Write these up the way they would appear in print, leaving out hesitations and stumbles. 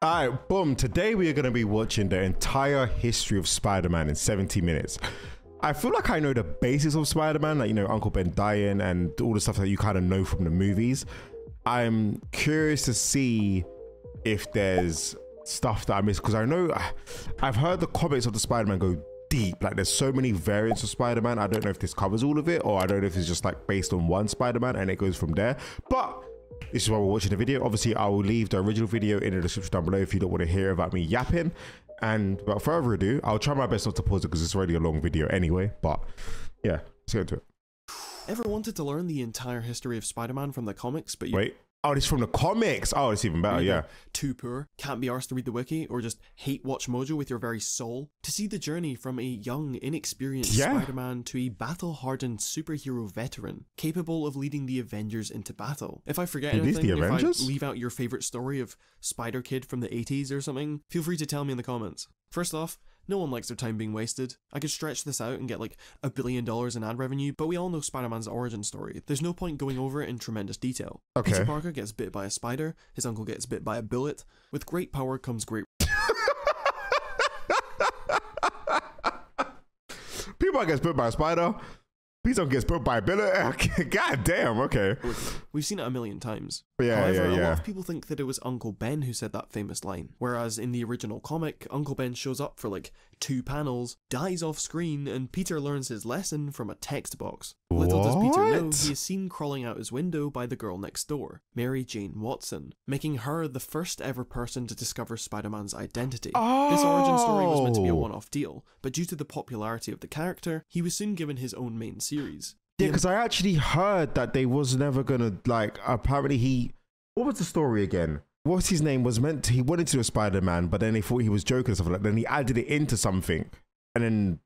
All right, boom. Today we are going to be watching the entire history of Spider-Man in 70 minutes. I feel like I know the basis of Spider-Man, like, you know, Uncle Ben dying and all the stuff that you kind of know from the movies. I'm curious to see if there's stuff that I missed, because I know I've heard the comics of the Spider-Man go deep. Like, there's so many variants of Spider-Man. I don't know if this covers all of it, or I don't know if it's just like based on one Spider-Man and it goes from there. But this is why we're watching the video. Obviously, I will leave the original video in the description down below if you don't want to hear about me yapping. And without further ado, I'll try my best not to pause it because it's already a long video anyway. But yeah, let's get into it. Ever wanted to learn the entire history of Spider-Man from the comics, but you... Wait. Oh, it's from the comics. Oh, it's even better, yeah. Too poor, can't be arsed to read the wiki, or just hate Watch Mojo with your very soul? To see the journey from a young, inexperienced Spider-Man to a battle-hardened superhero veteran, capable of leading the Avengers into battle. If I forget anything, if I leave out your favourite story of Spider-Kid from the 80s or something, feel free to tell me in the comments. First off, no one likes their time being wasted. I could stretch this out and get like $1 billion in ad revenue, but we all know Spider-Man's origin story. There's no point going over it in tremendous detail. Okay. Peter Parker gets bit by a spider, his uncle gets bit by a bullet. With great power comes great... Peter Parker gets bit by a spider. Peter gets bit by a bullet. God damn, okay. We've seen it a million times. Yeah, however, a lot of people think that it was Uncle Ben who said that famous line. Whereas in the original comic, Uncle Ben shows up for like 2 panels, dies off screen, and Peter learns his lesson from a text box. Little does Peter know, he is seen crawling out his window by the girl next door, Mary Jane Watson, making her the first ever person to discover Spider-Man's identity. Oh. This origin story was meant to be a one-off deal, but due to the popularity of the character, he was soon given his own main series. Yeah, because I actually heard that they was never gonna, like, apparently he... What was the story again? What's his name was meant to... He wanted to do a Spider-Man, but then they thought he was joking or something like that. Then he added it into something, and then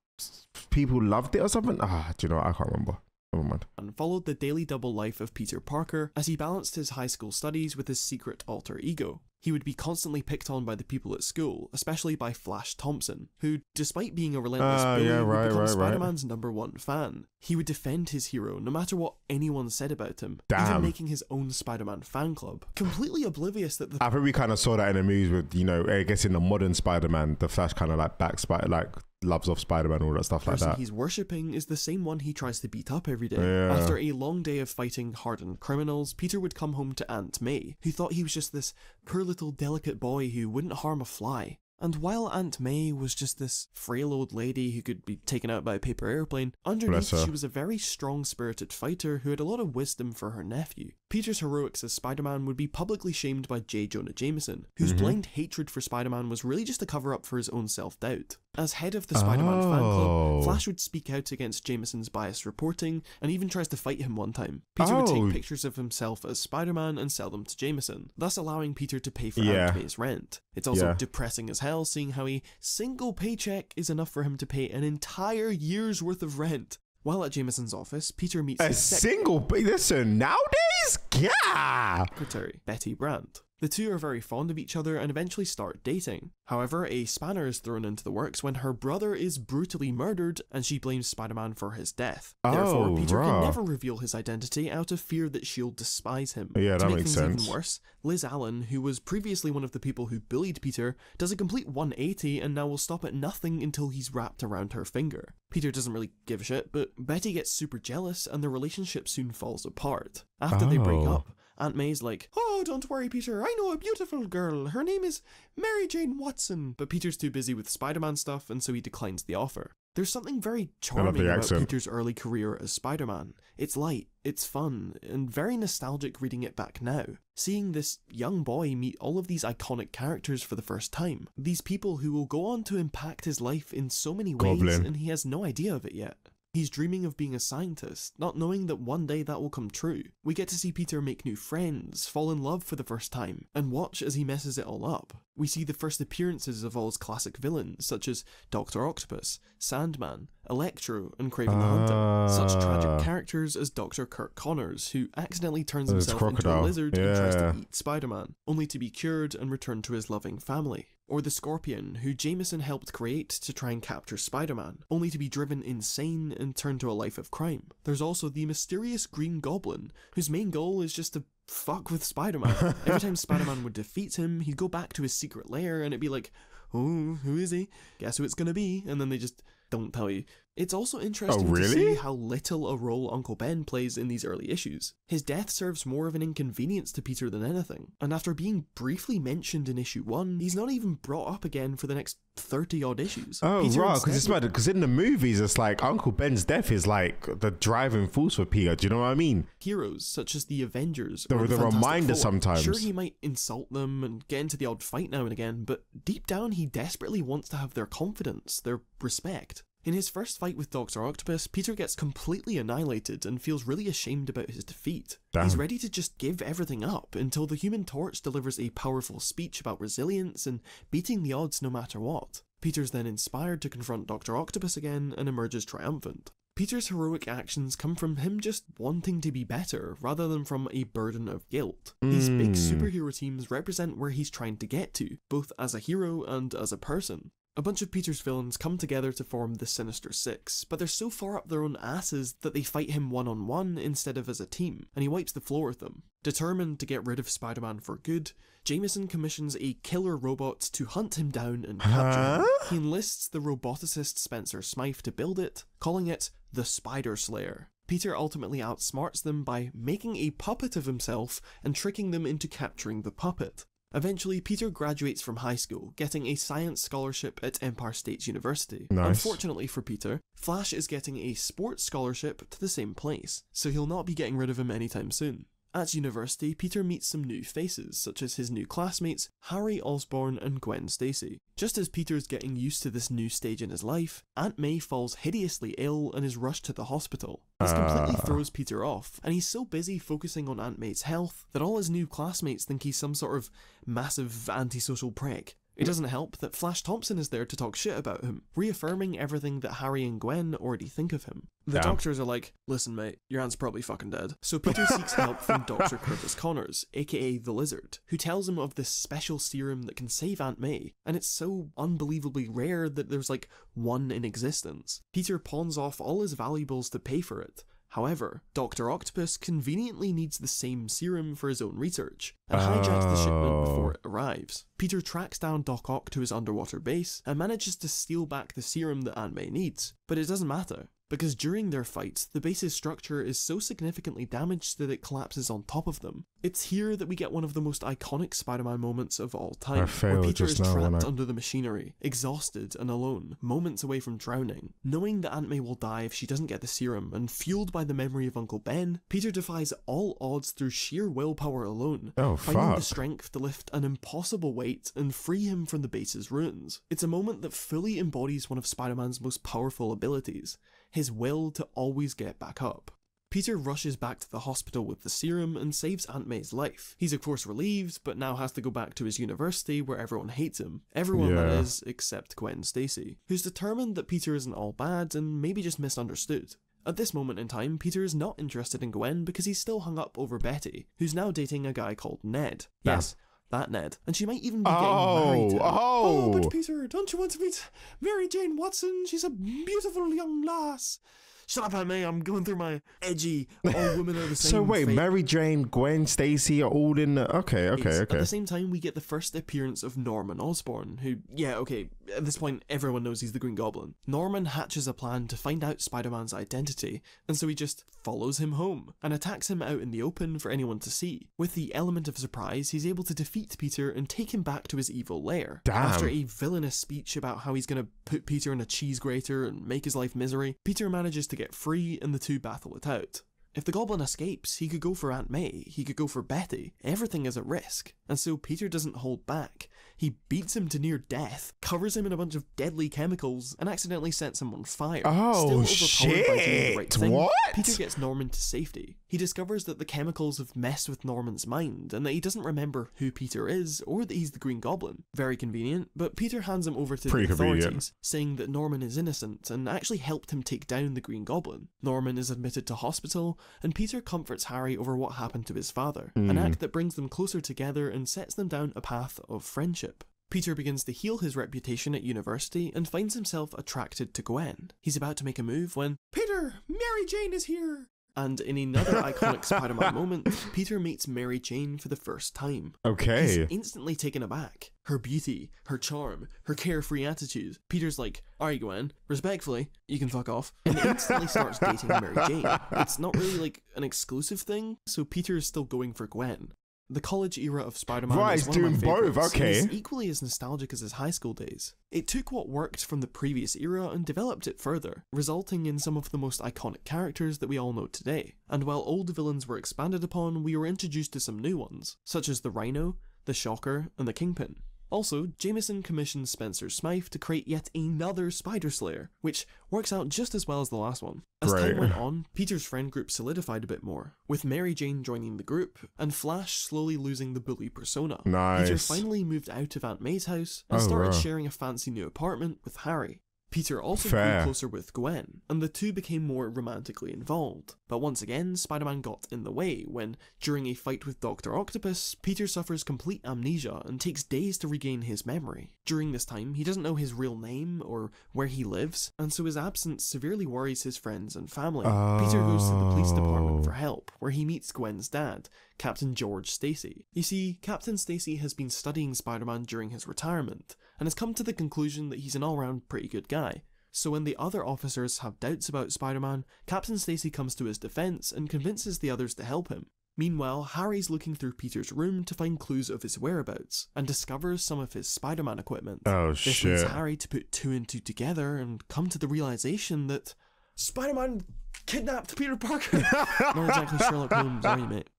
people loved it or something. Do you know what? I can't remember. Never mind. And followed the daily double life of Peter Parker as he balanced his high school studies with his secret alter ego. He would be constantly picked on by the people at school, especially by Flash Thompson, who, despite being a relentless bully, would become Spider-Man's #1 fan. He would defend his hero no matter what anyone said about him, even making his own Spider-Man fan club. Completely oblivious that the... I think we kind of saw that in the movies with, you know, I guess in the modern Spider-Man, the Flash kind of like loves off Spider-Man, all that stuff like that. The person he's worshipping is the same one he tries to beat up every day. Yeah. After a long day of fighting hardened criminals, Peter would come home to Aunt May, who thought he was just this poor little delicate boy who wouldn't harm a fly. And while Aunt May was just this frail old lady who could be taken out by a paper airplane, underneath she was a very strong-spirited fighter who had a lot of wisdom for her nephew. Peter's heroics as Spider-Man would be publicly shamed by J. Jonah Jameson, whose blind hatred for Spider-Man was really just a cover-up for his own self-doubt. As head of the Spider-Man fan club, Flash would speak out against Jameson's biased reporting and even tries to fight him one time. Peter would take pictures of himself as Spider-Man and sell them to Jameson, thus allowing Peter to pay for Aunt May's rent. It's also depressing as hell, seeing how a single paycheck is enough for him to pay an entire year's worth of rent. While at Jameson's office, Peter meets a single... Listen, nowadays? Yeah! Secretary, Betty Brant. The two are very fond of each other and eventually start dating. However, a spanner is thrown into the works when her brother is brutally murdered and she blames Spider-Man for his death. Therefore, Peter can never reveal his identity out of fear that she'll despise him. Yeah, that makes sense. To make things even worse, Liz Allen, who was previously one of the people who bullied Peter, does a complete 180 and now will stop at nothing until he's wrapped around her finger. Peter doesn't really give a shit, but Betty gets super jealous and their relationship soon falls apart. After they break up, Aunt May's like, "Oh, don't worry, Peter, I know a beautiful girl. Her name is Mary Jane Watson." But Peter's too busy with Spider-Man stuff, and so he declines the offer. There's something very charming about Peter's early career as Spider-Man. It's light, it's fun, and very nostalgic reading it back now. Seeing this young boy meet all of these iconic characters for the first time. These people who will go on to impact his life in so many ways, and he has no idea of it yet. He's dreaming of being a scientist, not knowing that one day that will come true. We get to see Peter make new friends, fall in love for the first time, and watch as he messes it all up. We see the first appearances of all his classic villains, such as Dr. Octopus, Sandman, Electro, and Kraven the Hunter. Such tragic characters as Dr. Curt Connors, who accidentally turns himself into a lizard and tries to eat Spider-Man, only to be cured and returned to his loving family. or the Scorpion, who Jameson helped create to try and capture Spider-Man, only to be driven insane and turned to a life of crime. There's also the mysterious Green Goblin, whose main goal is just to fuck with Spider-Man. Every time Spider-Man would defeat him, he'd go back to his secret lair and it'd be like, oh, who is he? Guess who it's gonna be? And then they just don't tell you. It's also interesting to see how little a role Uncle Ben plays in these early issues. His death serves more of an inconvenience to Peter than anything, and after being briefly mentioned in issue 1, he's not even brought up again for the next 30-odd issues. Oh, Peter right, because in the movies, it's like Uncle Ben's death is like the driving force for Peter, do you know what I mean? Heroes, such as the Avengers, or the Fantastic Four, sometimes. Sure, he might insult them and get into the odd fight now and again, but deep down, he desperately wants to have their confidence, their respect. In his first fight with Dr. Octopus, Peter gets completely annihilated and feels really ashamed about his defeat. Damn. He's ready to just give everything up until the Human Torch delivers a powerful speech about resilience and beating the odds no matter what. Peter's then inspired to confront Dr. Octopus again and emerges triumphant. Peter's heroic actions come from him just wanting to be better, rather than from a burden of guilt. These big superhero teams represent where he's trying to get to, both as a hero and as a person. A bunch of Peter's villains come together to form the Sinister Six, but they're so far up their own asses that they fight him one-on-one instead of as a team, and he wipes the floor with them. Determined to get rid of Spider-Man for good, Jameson commissions a killer robot to hunt him down and capture him. He enlists the roboticist Spencer Smythe to build it, calling it the Spider Slayer. Peter ultimately outsmarts them by making a puppet of himself and tricking them into capturing the puppet. Eventually, Peter graduates from high school, getting a science scholarship at Empire State University. Nice. Unfortunately for Peter, Flash is getting a sports scholarship to the same place, so he'll not be getting rid of him anytime soon. At university, Peter meets some new faces, such as his new classmates, Harry Osborn and Gwen Stacy. Just as Peter's getting used to this new stage in his life, Aunt May falls hideously ill and is rushed to the hospital. This completely throws Peter off, and he's so busy focusing on Aunt May's health that all his new classmates think he's some sort of massive antisocial prick. It doesn't help that Flash Thompson is there to talk shit about him, reaffirming everything that Harry and Gwen already think of him. The doctors are like, listen mate, your aunt's probably fucking dead. So Peter seeks help from Dr. Curt Connors, aka The Lizard, who tells him of this special serum that can save Aunt May, and it's so unbelievably rare that there's like one in existence. Peter pawns off all his valuables to pay for it. However, Dr. Octopus conveniently needs the same serum for his own research, and hijacks the shipment before it arrives. Peter tracks down Doc Ock to his underwater base, and manages to steal back the serum that Aunt May needs, but it doesn't matter, because during their fight, the base's structure is so significantly damaged that it collapses on top of them. It's here that we get one of the most iconic Spider-Man moments of all time, where Peter is trapped under the machinery, exhausted and alone, moments away from drowning. Knowing that Aunt May will die if she doesn't get the serum, and fueled by the memory of Uncle Ben, Peter defies all odds through sheer willpower alone, finding the strength to lift an impossible weight and free him from the base's ruins. It's a moment that fully embodies one of Spider-Man's most powerful abilities, his will to always get back up. Peter rushes back to the hospital with the serum and saves Aunt May's life. He's of course relieved, but now has to go back to his university where everyone hates him. Everyone that is, except Gwen Stacy, who's determined that Peter isn't all bad and maybe just misunderstood. At this moment in time, Peter is not interested in Gwen because he's still hung up over Betty, who's now dating a guy called Ned. Yes. That Ned, and she might even be getting married to him. Oh, but Peter, don't you want to meet Mary Jane Watson? She's a beautiful young lass. Shut up, Aunt May, I'm going through my edgy, all women are the same. So wait, Mary Jane, Gwen Stacy are all in the... Okay. At the same time, we get the first appearance of Norman Osborn, who, at this point, everyone knows he's the Green Goblin. Norman hatches a plan to find out Spider-Man's identity, and so he just follows him home, and attacks him out in the open for anyone to see. With the element of surprise, he's able to defeat Peter and take him back to his evil lair. Damn. After a villainous speech about how he's going to put Peter in a cheese grater and make his life misery, Peter manages to get free and the two battle it out. If the Goblin escapes, he could go for Aunt May, he could go for Betty, everything is at risk, and so Peter doesn't hold back. He beats him to near death, covers him in a bunch of deadly chemicals, and accidentally sets him on fire. Oh, still overpowered by doing the right thing, Peter gets Norman to safety. He discovers that the chemicals have messed with Norman's mind, and that he doesn't remember who Peter is, or that he's the Green Goblin. Very convenient, but Peter hands him over to the authorities, saying that Norman is innocent, and actually helped him take down the Green Goblin. Norman is admitted to hospital, and Peter comforts Harry over what happened to his father, an act that brings them closer together and sets them down a path of friendship. Peter begins to heal his reputation at university and finds himself attracted to Gwen. He's about to make a move when, "Peter, Mary Jane is here!" And in another iconic Spider-Man moment, Peter meets Mary Jane for the first time. Okay. He's instantly taken aback. Her beauty, her charm, her carefree attitude. Peter's like, "Alright, Gwen, respectfully, you can fuck off," and instantly starts dating Mary Jane. It's not really like an exclusive thing, so Peter is still going for Gwen. The college era of Spider-Man is one of my favorites, okay. And is equally as nostalgic as his high school days. It took what worked from the previous era and developed it further, resulting in some of the most iconic characters that we all know today. And while old villains were expanded upon, we were introduced to some new ones, such as the Rhino, the Shocker, and the Kingpin. Also, Jameson commissioned Spencer Smythe to create yet another Spider Slayer, which works out just as well as the last one. As time went on, Peter's friend group solidified a bit more, with Mary Jane joining the group, and Flash slowly losing the bully persona. Nice. Peter finally moved out of Aunt May's house and started sharing a fancy new apartment with Harry. Peter also grew closer with Gwen, and the two became more romantically involved. But once again, Spider-Man got in the way when, during a fight with Dr. Octopus, Peter suffers complete amnesia and takes days to regain his memory. During this time, he doesn't know his real name or where he lives, and so his absence severely worries his friends and family. Peter goes to the police department for help, where he meets Gwen's dad, Captain George Stacy. You see, Captain Stacy has been studying Spider-Man during his retirement, and has come to the conclusion that he's an all-round pretty good guy. So when the other officers have doubts about Spider-Man, Captain Stacy comes to his defense and convinces the others to help him. Meanwhile, Harry's looking through Peter's room to find clues of his whereabouts, and discovers some of his Spider-Man equipment. This leads Harry to put two and two together and come to the realization that Spider-Man kidnapped Peter Parker. Not exactly Sherlock Holmes, are you, mate?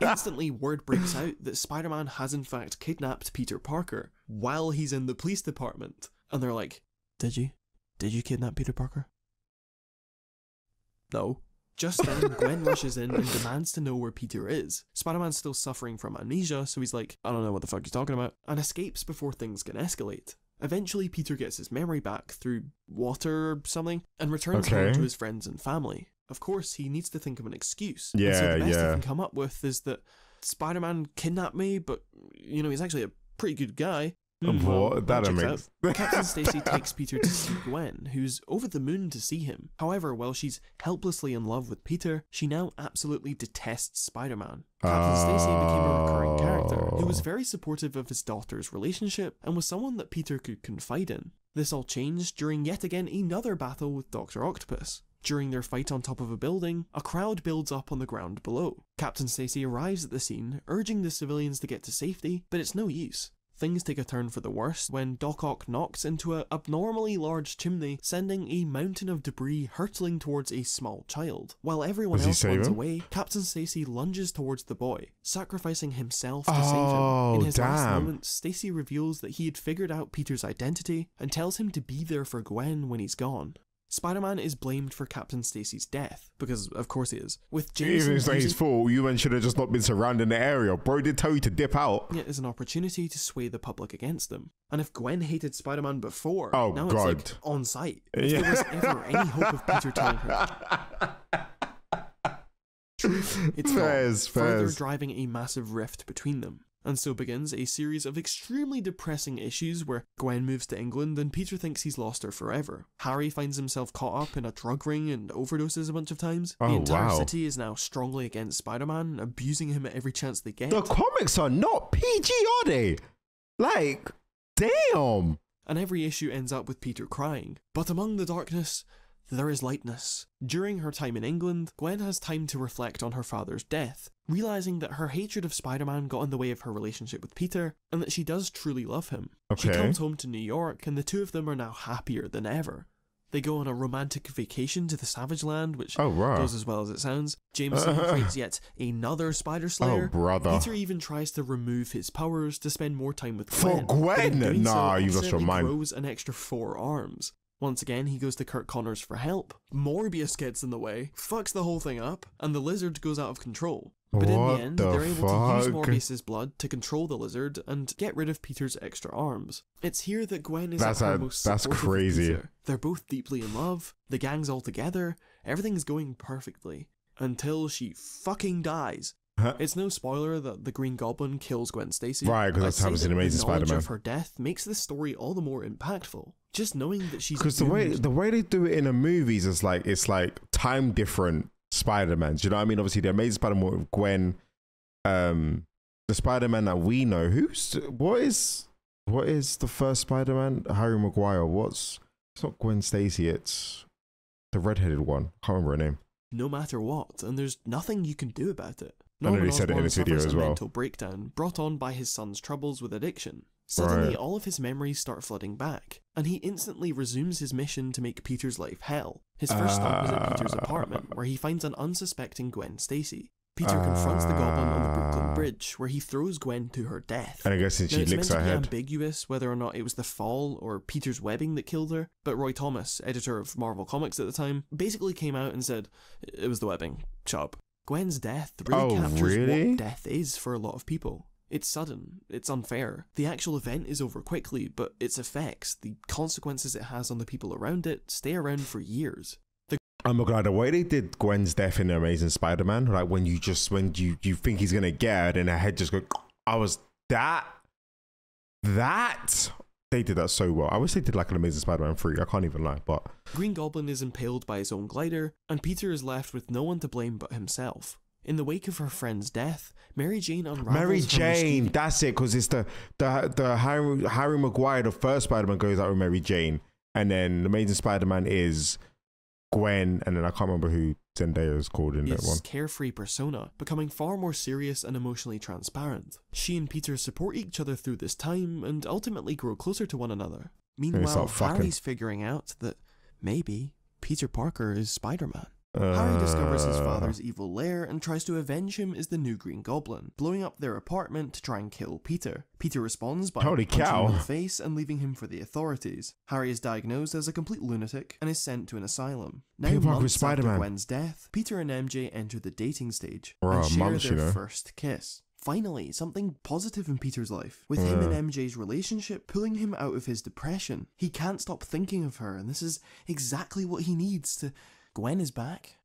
Instantly, word breaks out that Spider-Man has in fact kidnapped Peter Parker while he's in the police department. And they're like, "Did you? Did you kidnap Peter Parker?" "No." Just then, Gwen rushes in and demands to know where Peter is. Spider-Man's still suffering from amnesia, so he's like, "I don't know what the fuck you're talking about," and escapes before things can escalate. Eventually, Peter gets his memory back through water or something, and returns home to his friends and family. Of course, he needs to think of an excuse. So the best he can come up with is that Spider-Man kidnapped me, but, you know, he's actually a pretty good guy. Captain Stacy takes Peter to see Gwen, who's over the moon to see him. However, while she's helplessly in love with Peter, she now absolutely detests Spider-Man. Captain Stacy became a recurring character, who was very supportive of his daughter's relationship and was someone that Peter could confide in. This all changed during yet again another battle with Dr. Octopus. During their fight on top of a building, a crowd builds up on the ground below. Captain Stacy arrives at the scene, urging the civilians to get to safety, but it's no use. Things take a turn for the worse when Doc Ock knocks into an abnormally large chimney, sending a mountain of debris hurtling towards a small child. While everyone else runs away, Captain Stacy lunges towards the boy, sacrificing himself to save him. In his last moments, Stacy reveals that he had figured out Peter's identity and tells him to be there for Gwen when he's gone. Spider-Man is blamed for Captain Stacy's death, because of course he is. With Jameson even if it's not his fault, you men should have just not been surrounding the area. Bro did tell you to dip out. It is an opportunity to sway the public against them. And if Gwen hated Spider-Man before, now it's like on sight. If there was ever any hope of Peter telling her. It's further driving a massive rift between them. And so begins a series of extremely depressing issues where Gwen moves to England and Peter thinks he's lost her forever. Harry finds himself caught up in a drug ring and overdoses a bunch of times. The entire city is now strongly against Spider-Man, abusing him at every chance they get. The comics are not PG, are they? Like, damn! And every issue ends up with Peter crying. But among the darkness, there is lightness. During her time in England, Gwen has time to reflect on her father's death, realizing that her hatred of Spider-Man got in the way of her relationship with Peter, and that she does truly love him. She comes home to New York, and the two of them are now happier than ever. They go on a romantic vacation to the Savage Land, which goes as well as it sounds. Jameson creates yet another Spider Slayer. Peter even tries to remove his powers to spend more time with Gwen. You lost your mind. He grows an extra 4 arms. Once again, he goes to Curt Connors for help. Morbius gets in the way, fucks the whole thing up, and the Lizard goes out of control. But in the end, they're able to use Morbius's blood to control the Lizard and get rid of Peter's extra arms. It's here that Gwen is Peter. They're both deeply in love, the gang's all together, everything's going perfectly. Until she fucking dies. It's no spoiler that the Green Goblin kills Gwen Stacy. Right, because that's happens in Amazing Spider-Man. The knowledge of her death makes this story all the more impactful. Just knowing that she's because the way they do it in the movies is like time different Spider-Man. Do you know what I mean? Obviously, the Amazing Spider-Man with Gwen, the Spider-Man that we know. What is the first Spider-Man? Harry Maguire. It's not Gwen Stacy. It's the redheaded one. I can't remember her name. No matter what, and there's nothing you can do about it. Norman Osborn suffers a mental breakdown brought on by his son's troubles with addiction. Suddenly, all of his memories start flooding back, and he instantly resumes his mission to make Peter's life hell. His first stop is at Peter's apartment, where he finds an unsuspecting Gwen Stacy. Peter confronts the Goblin on the Brooklyn Bridge, where he throws Gwen to her death. And I guess she licks her head. It's ambiguous whether or not it was the fall or Peter's webbing that killed her, but Roy Thomas, editor of Marvel Comics at the time, basically came out and said, it was the webbing, chop. Gwen's death really captures what death is for a lot of people. It's sudden, it's unfair, the actual event is over quickly, but its effects, the consequences it has on the people around it, stay around for years. Oh my god, the way they did Gwen's death in Amazing Spider-Man, like when you think he's gonna get her, and her head just go. They did that so well. I wish they did like an Amazing Spider-Man 3, I can't even lie, but... Green Goblin is impaled by his own glider, and Peter is left with no one to blame but himself. In the wake of her friend's death, Mary Jane unravels... Mary Jane, that's it, because it's the Harry Maguire, the first Spider-Man, goes out with Mary Jane, and then the Amazing Spider-Man is... Gwen, and then I can't remember who Zendaya is called in that one. His carefree persona, becoming far more serious and emotionally transparent. She and Peter support each other through this time, and ultimately grow closer to one another. Meanwhile, Harry's figuring out that maybe Peter Parker is Spider-Man. Harry discovers his father's evil lair and tries to avenge him as the new Green Goblin, blowing up their apartment to try and kill Peter. Peter responds by punching him in the face and leaving him for the authorities. Harry is diagnosed as a complete lunatic and is sent to an asylum. 9 months after Gwen's death, Peter and MJ enter the dating stage and share their first kiss. Finally, something positive in Peter's life, with him and MJ's relationship pulling him out of his depression. He can't stop thinking of her, and this is exactly what he needs to... Gwen is back.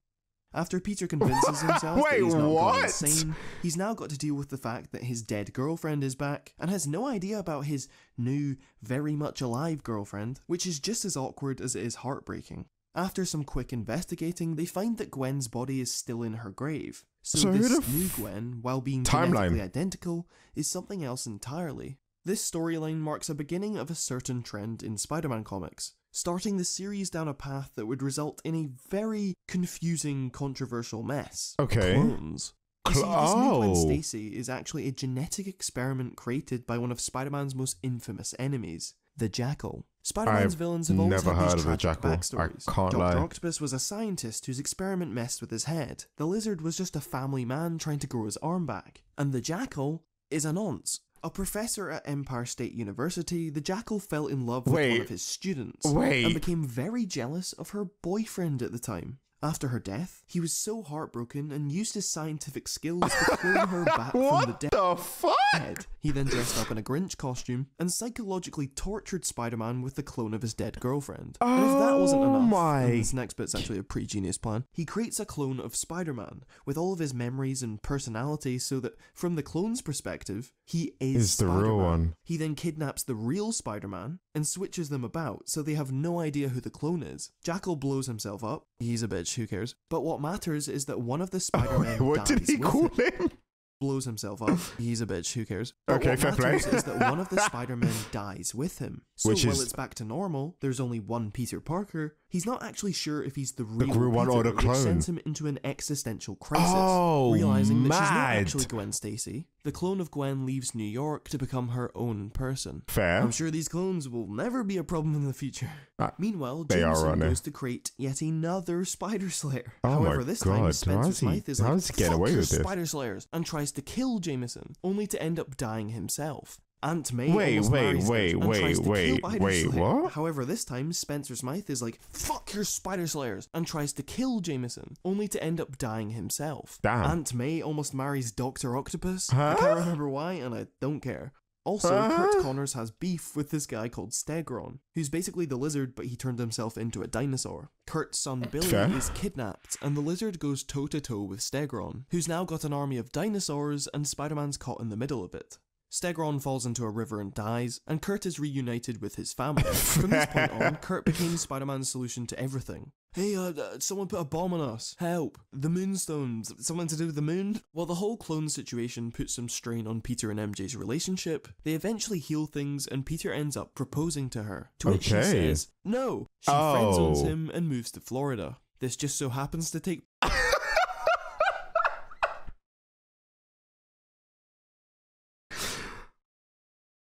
After Peter convinces himself that he's not gone insane, he's now got to deal with the fact that his dead girlfriend is back and has no idea about his new, very much alive girlfriend, which is just as awkward as it is heartbreaking. After some quick investigating, they find that Gwen's body is still in her grave. So this new Gwen, while being genetically identical, is something else entirely. This storyline marks a beginning of a certain trend in Spider-Man comics, starting the series down a path that would result in a very confusing, controversial mess. Okay. Clones. Gwen Stacy is actually a genetic experiment created by one of Spider-Man's most infamous enemies, the Jackal. Spider-Man's villains have always had these tragic backstories. Dr. Octopus was a scientist whose experiment messed with his head. The Lizard was just a family man trying to grow his arm back. And the Jackal is an nonce. A professor at Empire State University, the Jackal fell in love with one of his students and became very jealous of her boyfriend at the time. After her death, he was so heartbroken and used his scientific skills to claw her back from the dead. What the fuck? He then dressed up in a Grinch costume and psychologically tortured Spider-Man with the clone of his dead girlfriend. Oh, and if that wasn't enough, and this next bit's actually a pretty genius plan, he creates a clone of Spider-Man with all of his memories and personality so that, from the clone's perspective, he is the real one. He then kidnaps the real Spider-Man and switches them about so they have no idea who the clone is. Jackal blows himself up. He's a bitch, who cares? But what matters is that one of the Spider-Men dies with him. So while it's back to normal, there's only one Peter Parker. He's not actually sure if he's the real one or the clone, which sends him into an existential crisis, realizing that she's not actually Gwen Stacy. The clone of Gwen leaves New York to become her own person. Fair. I'm sure these clones will never be a problem in the future. Meanwhile, Jameson goes to create yet another Spider Slayer. However, this time Spencer Smythe is like, fuck your Spider Slayers, and tries to kill Jameson, only to end up dying himself. Aunt May Wait, what? However, this time Spencer Smythe is like, fuck your Spider Slayers, and tries to kill Jameson, only to end up dying himself. Damn. Aunt May almost marries Dr. Octopus. I can't remember why, and I don't care. Also, Curt Connors has beef with this guy called Stegron, who's basically the Lizard, but he turned himself into a dinosaur. Kurt's son Billy is kidnapped, and the Lizard goes toe-to-toe with Stegron, who's now got an army of dinosaurs, and Spider-Man's caught in the middle of it. Stegron falls into a river and dies, and Kurt is reunited with his family. From this point on, Kurt became Spider-Man's solution to everything. Hey, someone put a bomb on us. Help. The Moonstones. Something to do with the moon? While the whole clone situation puts some strain on Peter and MJ's relationship, they eventually heal things and Peter ends up proposing to her. To which she says, no. She friendzones him and moves to Florida. This just so happens to take...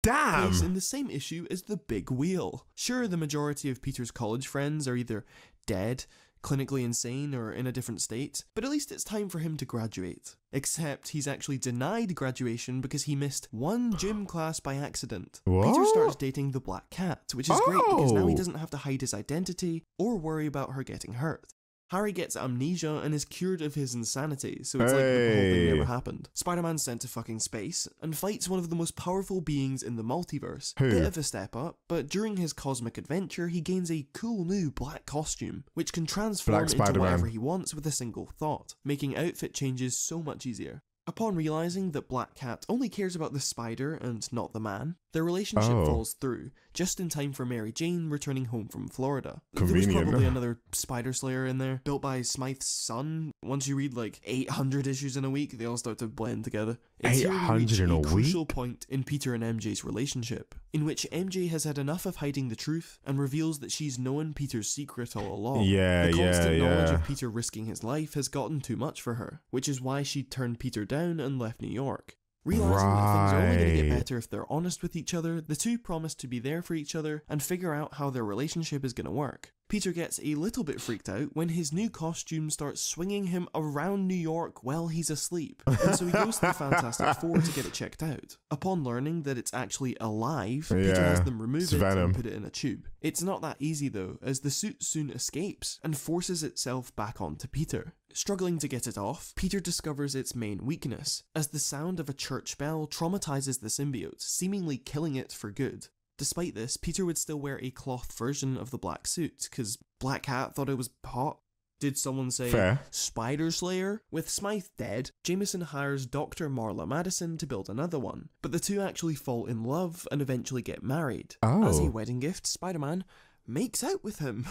Damn! Place in the same issue as the Big Wheel. Sure, the majority of Peter's college friends are either dead, clinically insane, or in a different state, but at least it's time for him to graduate. Except he's actually denied graduation because he missed one gym class by accident. What? Peter starts dating the Black Cat, which is great because now he doesn't have to hide his identity or worry about her getting hurt. Harry gets amnesia and is cured of his insanity, so it's like the whole thing never happened. Spider-Man's sent to fucking space and fights one of the most powerful beings in the multiverse. Bit of a step up, but during his cosmic adventure, he gains a cool new black costume, which can transform into whatever he wants with a single thought, making outfit changes so much easier. Upon realizing that Black Cat only cares about the spider and not the man, their relationship falls through, just in time for Mary Jane returning home from Florida. Convenient. There was probably another Spider Slayer in there, built by Smythe's son. Once you read like 800 issues in a week, they all start to blend together. It's 800 in a week? A crucial point in Peter and MJ's relationship, in which MJ has had enough of hiding the truth and reveals that she's known Peter's secret all along. The constant knowledge of Peter risking his life has gotten too much for her, which is why she turned Peter down and left New York. Realizing that things are only going to get better if they're honest with each other, the two promise to be there for each other and figure out how their relationship is going to work. Peter gets a little bit freaked out when his new costume starts swinging him around New York while he's asleep, and so he goes to the Fantastic Four to get it checked out. Upon learning that it's actually alive, Peter has them remove it and put it in a tube. It's not that easy though, as the suit soon escapes and forces itself back onto Peter. Struggling to get it off, Peter discovers its main weakness, as the sound of a church bell traumatizes the symbiote, seemingly killing it for good. Despite this, Peter would still wear a cloth version of the black suit, because Black Cat thought it was hot. Did someone say Spider Slayer? With Smythe dead, Jameson hires Dr. Marla Madison to build another one, but the two actually fall in love and eventually get married. As a wedding gift, Spider-Man makes out with him.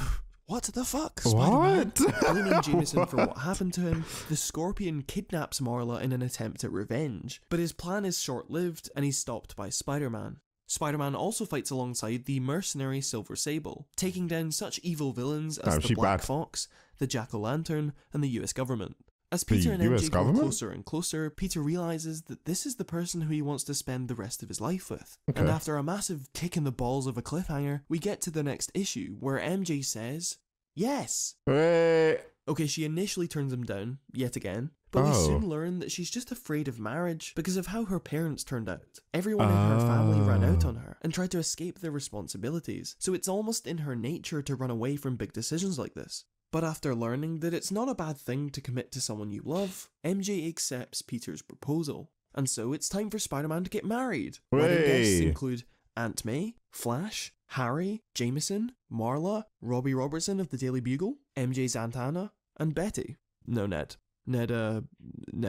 What the fuck, Spider-Man? Blaming Jameson for what happened to him, the Scorpion kidnaps Marla in an attempt at revenge, but his plan is short-lived and he's stopped by Spider-Man. Spider-Man also fights alongside the mercenary Silver Sable, taking down such evil villains as the Black Fox, the Jack-o'-lantern, and the US government. As Peter and MJ go closer and closer, Peter realizes that this is the person who he wants to spend the rest of his life with. And after a massive kick in the balls of a cliffhanger, we get to the next issue, where MJ says, yes! Okay, she initially turns him down, yet again, but we soon learn that she's just afraid of marriage because of how her parents turned out. Everyone in her family ran out on her and tried to escape their responsibilities, so it's almost in her nature to run away from big decisions like this. But after learning that it's not a bad thing to commit to someone you love, MJ accepts Peter's proposal. And so it's time for Spider-Man to get married. Wedding guests include Aunt May, Flash, Harry, Jameson, Marla, Robbie Robertson of the Daily Bugle, MJ's Aunt Anna, and Betty. No, Ned. Ned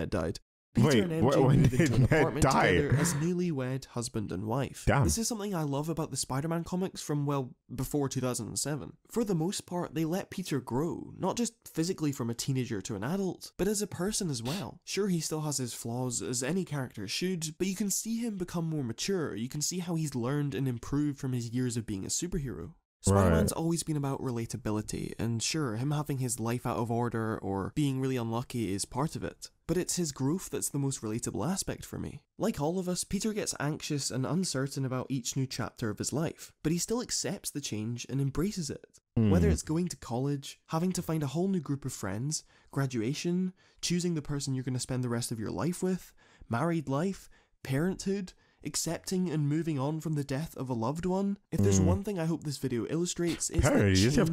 died. Peter and MJ moved into an apartment together as newlywed husband and wife. Damn. This is something I love about the Spider-Man comics from, well, before 2007. For the most part, they let Peter grow, not just physically from a teenager to an adult, but as a person as well. Sure, he still has his flaws, as any character should, but you can see him become more mature. You can see how he's learned and improved from his years of being a superhero. Spider-Man's always been about relatability, and sure, him having his life out of order or being really unlucky is part of it, but it's his growth that's the most relatable aspect for me. Like all of us, Peter gets anxious and uncertain about each new chapter of his life, but he still accepts the change and embraces it. Whether it's going to college, having to find a whole new group of friends, graduation, choosing the person you're going to spend the rest of your life with, married life, parenthood, accepting and moving on from the death of a loved one. If there's one thing I hope this video illustrates, it's that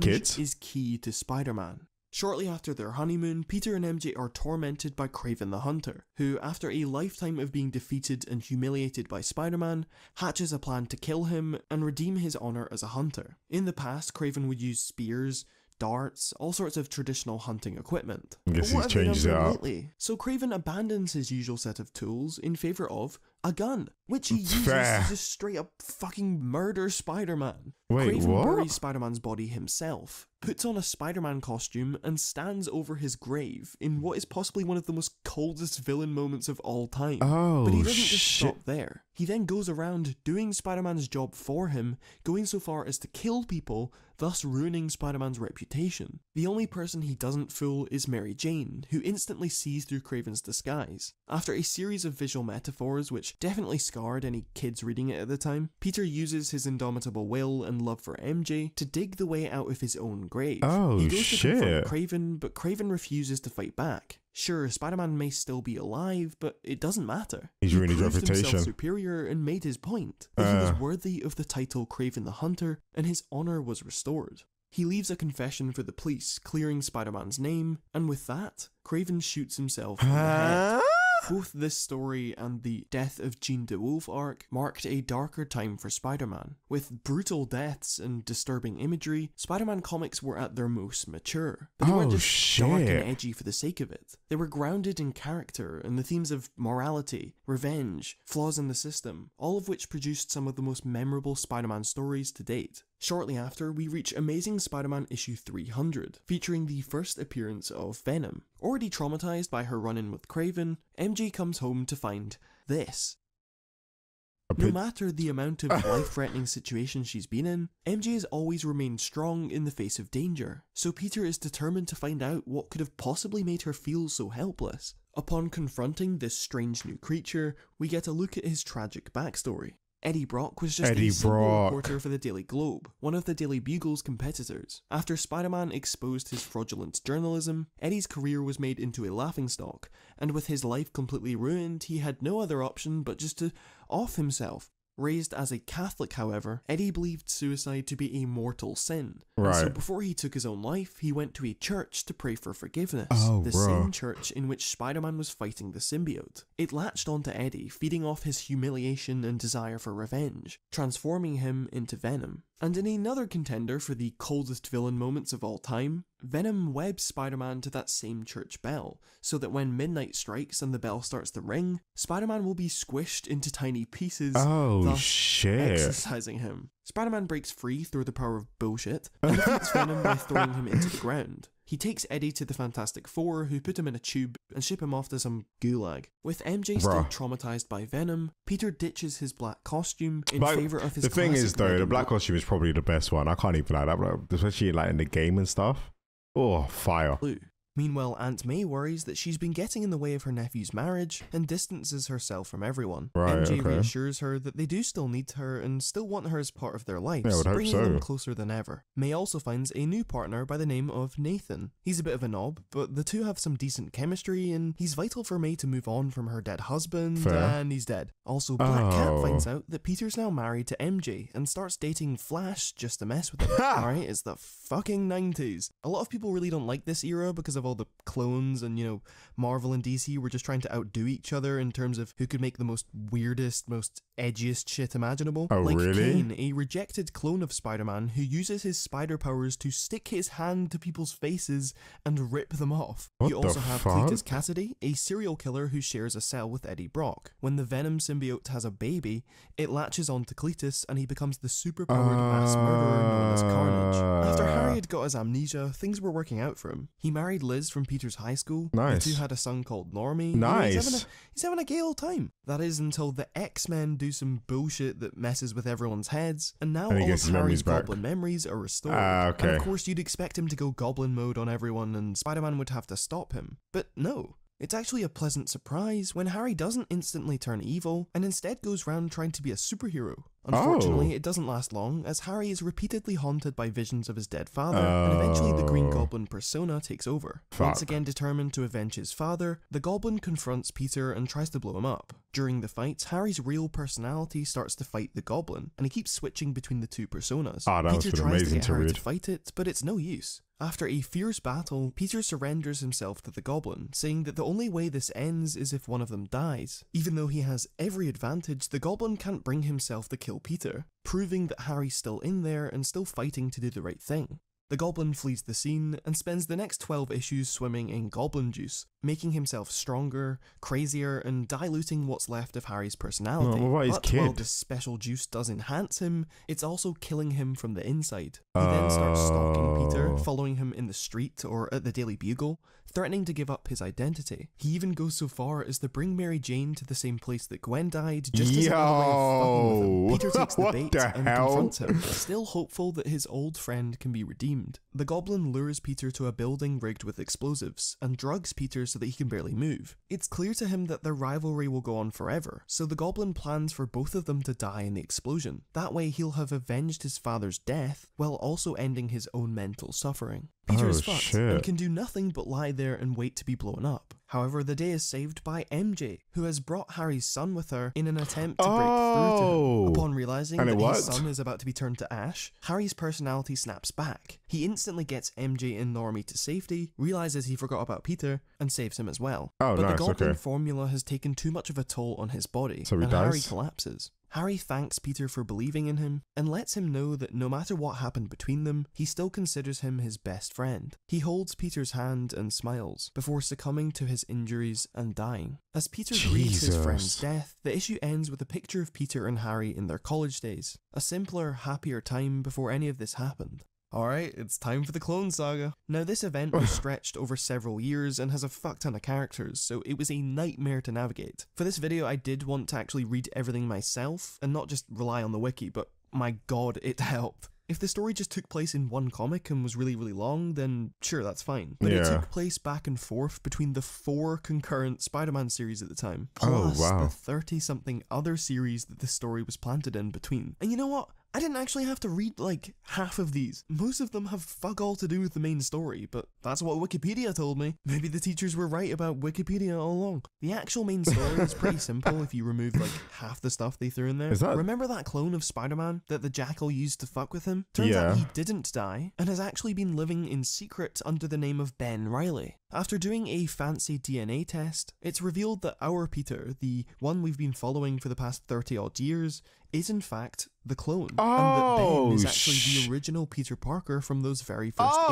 change is key to Spider-Man. Shortly after their honeymoon, Peter and MJ are tormented by Kraven the Hunter, who, after a lifetime of being defeated and humiliated by Spider-Man, hatches a plan to kill him and redeem his honour as a hunter. In the past, Kraven would use spears, darts, all sorts of traditional hunting equipment. I guess he's changed it up. So Kraven abandons his usual set of tools in favour of a gun, which he uses to just straight up fucking murder Spider-Man. Wait, Kraven buries Spider-Man's body himself, puts on a Spider-Man costume, and stands over his grave in what is possibly one of the most coldest villain moments of all time. Oh, but he doesn't just stop there. He then goes around doing Spider-Man's job for him, going so far as to kill people, thus ruining Spider-Man's reputation. The only person he doesn't fool is Mary Jane, who instantly sees through Kraven's disguise. After a series of visual metaphors which definitely scarred any kids reading it at the time, Peter uses his indomitable will and love for MJ to dig the way out of his own grave. He goes to confront Kraven, but Kraven refuses to fight back. Sure, Spider-Man may still be alive, but it doesn't matter. He's ruined his reputation. He proved himself superior and made his point that he was worthy of the title Kraven the Hunter, and his honor was restored. He leaves a confession for the police, clearing Spider-Man's name, and with that, Kraven shoots himself in the head. Both this story and the death of Jean DeWolf arc marked a darker time for Spider-Man. With brutal deaths and disturbing imagery, Spider-Man comics were at their most mature. But they weren't just dark and edgy for the sake of it. They were grounded in character and the themes of morality, revenge, flaws in the system, all of which produced some of the most memorable Spider-Man stories to date. Shortly after, we reach Amazing Spider-Man issue 300, featuring the first appearance of Venom. Already traumatized by her run-in with Kraven, MJ comes home to find this. No matter the amount of life-threatening situations she's been in, MJ has always remained strong in the face of danger, so Peter is determined to find out what could have possibly made her feel so helpless. Upon confronting this strange new creature, we get a look at his tragic backstory. Eddie Brock was just a single reporter for the Daily Globe, one of the Daily Bugle's competitors. After Spider-Man exposed his fraudulent journalism, Eddie's career was made into a laughingstock, and with his life completely ruined, he had no other option but just to off himself. Raised as a Catholic, however, Eddie believed suicide to be a mortal sin. So before he took his own life, he went to a church to pray for forgiveness. The same church in which Spider-Man was fighting the symbiote. It latched onto Eddie, feeding off his humiliation and desire for revenge, transforming him into Venom. And in another contender for the coldest villain moments of all time, Venom webs Spider-Man to that same church bell, so that when midnight strikes and the bell starts to ring, Spider-Man will be squished into tiny pieces, exercising him. Spider-Man breaks free through the power of bullshit, and defeats Venom by throwing him into the ground. He takes Eddie to the Fantastic Four, who put him in a tube and ship him off to some gulag. With MJ still traumatized by Venom, Peter ditches his black costume in favor of his. The thing is, though, the black costume is probably the best one. I can't even lie, especially like in the game and stuff. Oh, fire! Meanwhile, Aunt May worries that she's been getting in the way of her nephew's marriage and distances herself from everyone. MJ reassures her that they do still need her and still want her as part of their lives, bringing them closer than ever. May also finds a new partner by the name of Nathan. He's a bit of a knob, but the two have some decent chemistry, and he's vital for May to move on from her dead husband, and he's dead. Also, Black Cat finds out that Peter's now married to MJ and starts dating Flash just to mess with him. Alright, it's the fucking 90s. A lot of people really don't like this era because of all the clones, and you know, Marvel and DC were just trying to outdo each other in terms of who could make the most weirdest, most edgiest shit imaginable. Kaine, a rejected clone of Spider-Man who uses his spider powers to stick his hand to people's faces and rip them off. You also have Cletus Cassidy, a serial killer who shares a cell with Eddie Brock. When the Venom symbiote has a baby, it latches onto Cletus and he becomes the superpowered mass murderer known as Carnage. After Harry had got his amnesia, things were working out for him. He married Liz from Peter's high school. The two had a son called Normie. He's having a gay old time. That is until the X-Men do some bullshit that messes with everyone's heads, and now all of Harry's goblin memories are restored. And of course you'd expect him to go goblin mode on everyone and Spider-Man would have to stop him. But no. It's actually a pleasant surprise when Harry doesn't instantly turn evil and instead goes round trying to be a superhero. Unfortunately, it doesn't last long as Harry is repeatedly haunted by visions of his dead father, and eventually the Green Goblin persona takes over. Once again determined to avenge his father, the Goblin confronts Peter and tries to blow him up. During the fights, Harry's real personality starts to fight the Goblin, and he keeps switching between the two personas. Peter tries to get Harry to fight it, but it's no use. After a fierce battle, Peter surrenders himself to the Goblin, saying that the only way this ends is if one of them dies. Even though he has every advantage, the Goblin can't bring himself to kill Peter, proving that Harry's still in there and still fighting to do the right thing. The Goblin flees the scene and spends the next 12 issues swimming in goblin juice, making himself stronger, crazier, and diluting what's left of Harry's personality. Oh, but while this special juice does enhance him, it's also killing him from the inside. He then starts stalking Peter, following him in the street or at the Daily Bugle, threatening to give up his identity. He even goes so far as to bring Mary Jane to the same place that Gwen died, just as another way of fucking with him. Peter takes the bait and confronts him, still hopeful that his old friend can be redeemed. The Goblin lures Peter to a building rigged with explosives, and drugs Peter so that he can barely move. It's clear to him that their rivalry will go on forever, so the Goblin plans for both of them to die in the explosion. That way he'll have avenged his father's death, while also ending his own mental suffering. Peter is fucked and can do nothing but lie there and wait to be blown up. However, the day is saved by MJ, who has brought Harry's son with her in an attempt to break through to him. Upon realizing that his son is about to be turned to ash, Harry's personality snaps back. He instantly gets MJ and Normie to safety, realizes he forgot about Peter, and saves him as well. But the Goblin formula has taken too much of a toll on his body, so and Harry collapses. Harry thanks Peter for believing in him, and lets him know that no matter what happened between them, he still considers him his best friend. He holds Peter's hand and smiles, before succumbing to his injuries and dying. As Peter grieves his friend's death, the issue ends with a picture of Peter and Harry in their college days. A simpler, happier time before any of this happened. Alright, it's time for the Clone Saga. Now, this event was stretched over several years and has a fuckton of characters, so it was a nightmare to navigate. For this video, I did want to actually read everything myself, and not just rely on the wiki, but my god, it helped. If the story just took place in one comic and was really, really long, then sure, that's fine. But it took place back and forth between the 4 concurrent Spider-Man series at the time, plus the 30-something other series that the story was planted in between. And you know what? I didn't actually have to read, like, half of these. Most of them have fuck all to do with the main story, but that's what Wikipedia told me. Maybe the teachers were right about Wikipedia all along. The actual main story is pretty simple if you remove, like, half the stuff they threw in there. Remember that clone of Spider-Man that the Jackal used to fuck with him? Turns out he didn't die, and has actually been living in secret under the name of Ben Reilly. After doing a fancy DNA test, it's revealed that our Peter, the one we've been following for the past 30-odd years, is in fact the clone, and that Ben is actually the original Peter Parker from those very first issues.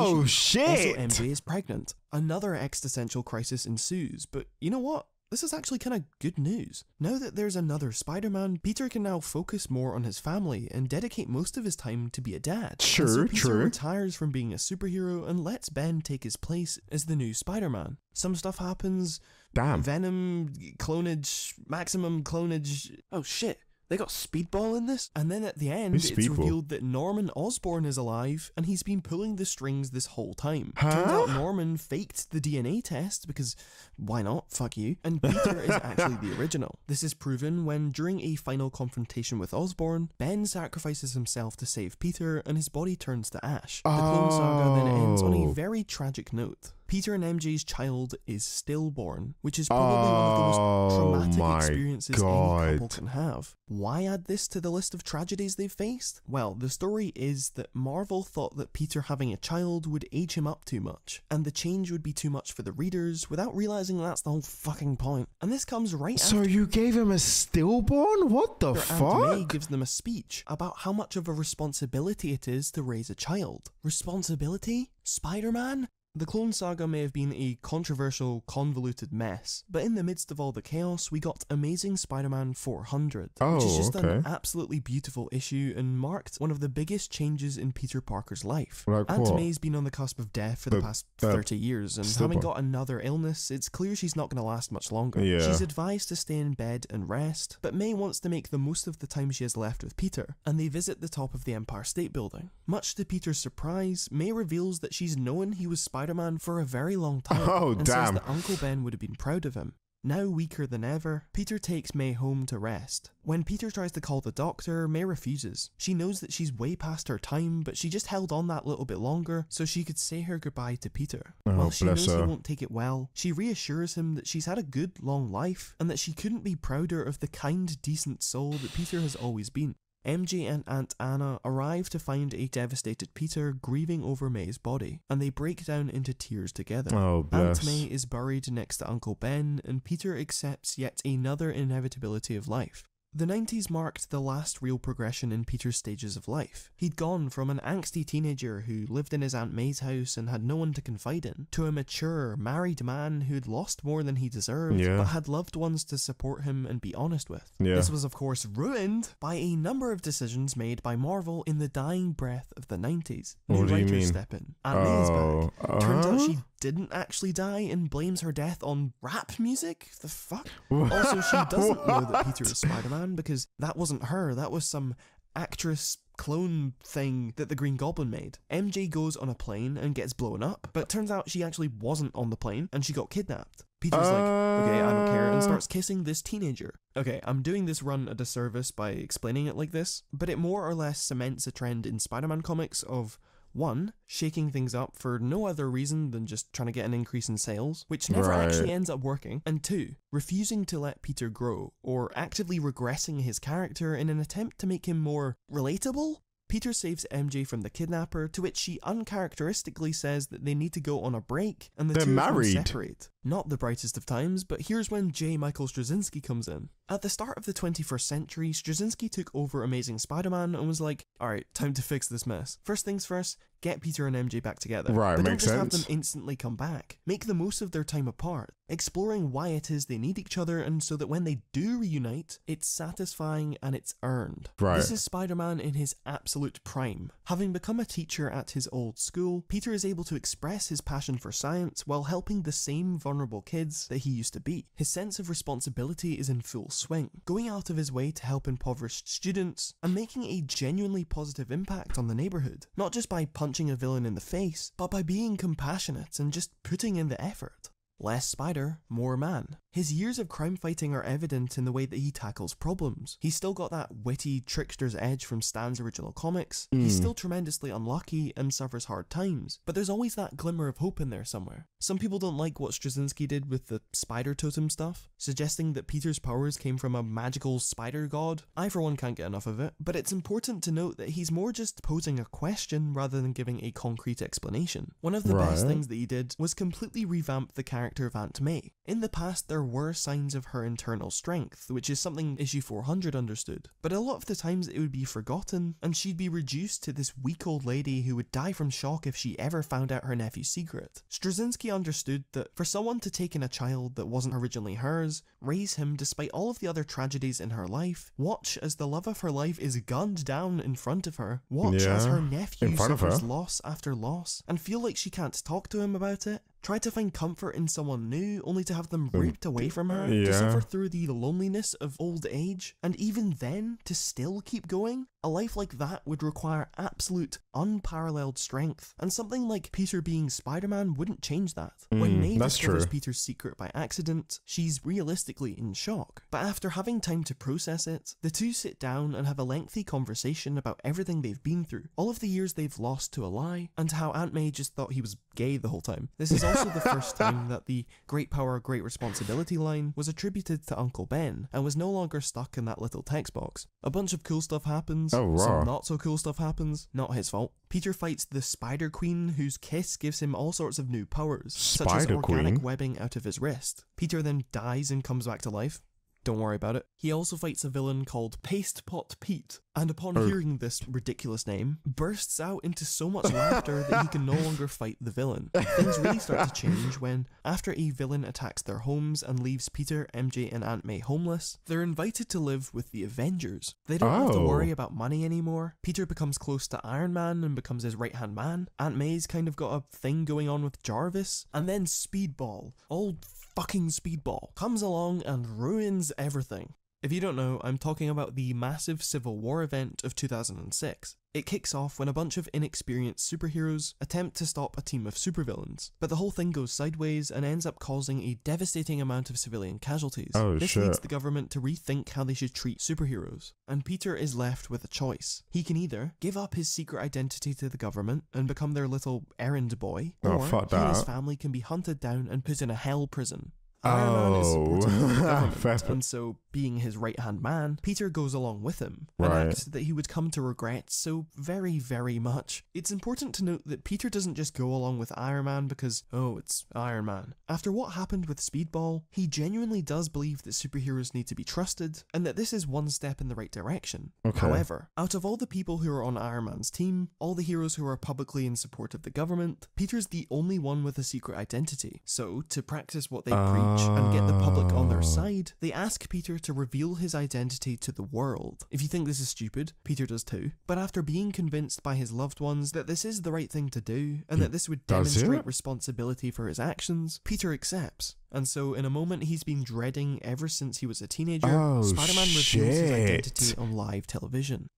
Also, MJ is pregnant. Another existential crisis ensues, but you know what? This is actually kind of good news. Now that there's another Spider-Man, Peter can now focus more on his family and dedicate most of his time to be a dad. Peter retires from being a superhero and lets Ben take his place as the new Spider-Man. Some stuff happens. Venom, clonage, maximum clonage. Oh shit. They got Speedball in this? And then at the end, it's revealed that Norman Osborn is alive, and he's been pulling the strings this whole time. Turns out Norman faked the DNA test, because why not? Fuck you. And Peter is actually the original. This is proven when, during a final confrontation with Osborn, Ben sacrifices himself to save Peter, and his body turns to ash. The Clone Saga then ends on a very tragic note. Peter and MJ's child is stillborn, which is probably one of the most traumatic experiences any couple can have. Why add this to the list of tragedies they've faced? Well, the story is that Marvel thought that Peter having a child would age him up too much, and the change would be too much for the readers without realizing that's the whole fucking point. And this comes right after— So you gave him a stillborn? What the fuck? Aunt May gives them a speech about how much of a responsibility it is to raise a child. Responsibility? Spider-Man? The Clone Saga may have been a controversial, convoluted mess, but in the midst of all the chaos, we got Amazing Spider-Man 400, which is just an absolutely beautiful issue and marked one of the biggest changes in Peter Parker's life. Aunt May's been on the cusp of death for the past 30 years, and having got another illness, it's clear she's not going to last much longer. She's advised to stay in bed and rest, but May wants to make the most of the time she has left with Peter, and they visit the top of the Empire State Building. Much to Peter's surprise, May reveals that she's known he was Spider-Man for a very long time, and says that Uncle Ben would have been proud of him. Now weaker than ever, Peter takes May home to rest. When Peter tries to call the doctor, May refuses. She knows that she's way past her time, but she just held on that little bit longer so she could say her goodbye to Peter. While she knows he won't take it well, she reassures him that she's had a good, long life, and that she couldn't be prouder of the kind, decent soul that Peter has always been. MJ and Aunt Anna arrive to find a devastated Peter grieving over May's body, and they break down into tears together. Oh, bless. Aunt May is buried next to Uncle Ben, and Peter accepts yet another inevitability of life. The 90s marked the last real progression in Peter's stages of life. He'd gone from an angsty teenager who lived in his Aunt May's house and had no one to confide in, to a mature, married man who'd lost more than he deserved, but had loved ones to support him and be honest with. This was of course ruined by a number of decisions made by Marvel in the dying breath of the 90s. New writers step in. Aunt May's back. Turns out she didn't actually die and blames her death on rap music? The fuck? What? Also, she doesn't know that Peter is Spider-Man because that wasn't her, that was some actress clone thing that the Green Goblin made. MJ goes on a plane and gets blown up, but turns out she actually wasn't on the plane and she got kidnapped. Peter's like, okay, I don't care, and starts kissing this teenager. Okay, I'm doing this run a disservice by explaining it like this, but it more or less cements a trend in Spider-Man comics of 1. Shaking things up for no other reason than just trying to get an increase in sales, which never actually ends up working, and 2. Refusing to let Peter grow, or actively regressing his character in an attempt to make him more relatable? Peter saves MJ from the kidnapper, to which she uncharacteristically says that they need to go on a break, and they're two married. Separate. Not the brightest of times, but here's when J. Michael Straczynski comes in. At the start of the 21st century, Straczynski took over Amazing Spider-Man and was like, alright, time to fix this mess. First things first, get Peter and MJ back together. But don't just have them instantly come back. Make the most of their time apart, exploring why it is they need each other and so that when they do reunite, it's satisfying and it's earned. This is Spider-Man in his absolute prime. Having become a teacher at his old school, Peter is able to express his passion for science while helping the same vulnerable kids that he used to be. His sense of responsibility is in full swing, going out of his way to help impoverished students and making a genuinely positive impact on the neighbourhood, not just by punching a villain in the face, but by being compassionate and just putting in the effort. Less spider, more man. His years of crime fighting are evident in the way that he tackles problems. He's still got that witty trickster's edge from Stan's original comics. He's still tremendously unlucky and suffers hard times, but there's always that glimmer of hope in there somewhere. Some people don't like what Straczynski did with the spider totem stuff, suggesting that Peter's powers came from a magical spider god. I for one can't get enough of it, but it's important to note that he's more just posing a question rather than giving a concrete explanation. One of the best things that he did was completely revamp the character of Aunt May. In the past there were signs of her internal strength, which is something issue 400 understood, but a lot of the times it would be forgotten and she'd be reduced to this weak old lady who would die from shock if she ever found out her nephew's secret. Straczynski understood that for someone to take in a child that wasn't originally hers, raise him despite all of the other tragedies in her life, watch as the love of her life is gunned down in front of her, watch as her nephew suffers loss after loss, and feel like she can't talk to him about it, try to find comfort in someone new, only to have them ripped away from her, to suffer through the loneliness of old age, and even then, to still keep going? A life like that would require absolute, unparalleled strength, and something like Peter being Spider-Man wouldn't change that. When May discovers Peter's secret by accident, she's realistically in shock, but after having time to process it, the two sit down and have a lengthy conversation about everything they've been through, all of the years they've lost to a lie, and how Aunt May just thought he was gay the whole time. This is also the first time that the great power, great responsibility line was attributed to Uncle Ben, and was no longer stuck in that little text box. A bunch of cool stuff happens, some not so cool stuff happens, not his fault. Peter fights the Spider Queen, whose kiss gives him all sorts of new powers, such as organic webbing out of his wrist. Peter then dies and comes back to life. Don't worry about it. He also fights a villain called Paste Pot Pete, and upon hearing this ridiculous name, bursts out into so much laughter that he can no longer fight the villain. Things really start to change when, after a villain attacks their homes and leaves Peter, MJ and Aunt May homeless, they're invited to live with the Avengers. They don't have to worry about money anymore. Peter becomes close to Iron Man and becomes his right-hand man. Aunt May's kind of got a thing going on with Jarvis. And then Speedball, old fucking Speedball, comes along and ruins everything. If you don't know, I'm talking about the massive Civil War event of 2006. It kicks off when a bunch of inexperienced superheroes attempt to stop a team of supervillains, but the whole thing goes sideways and ends up causing a devastating amount of civilian casualties. This leads the government to rethink how they should treat superheroes, and Peter is left with a choice. He can either give up his secret identity to the government and become their little errand boy, or he and his family can be hunted down and put in a hell prison. Iron Man is supporting the government, and so being his right-hand man, Peter goes along with him, an act that he would come to regret so very, very much. It's important to note that Peter doesn't just go along with Iron Man because, oh, it's Iron Man. After what happened with Speedball, he genuinely does believe that superheroes need to be trusted, and that this is one step in the right direction. Okay. However, out of all the people who are on Iron Man's team, all the heroes who are publicly in support of the government, Peter's the only one with a secret identity. So, to practice what they preach and get the public on their side, they ask Peter to reveal his identity to the world. If you think this is stupid, Peter does too. But after being convinced by his loved ones that this is the right thing to do, and that this would demonstrate responsibility for his actions, Peter accepts. And so, in a moment he's been dreading ever since he was a teenager, Spider-Man reveals his identity on live television.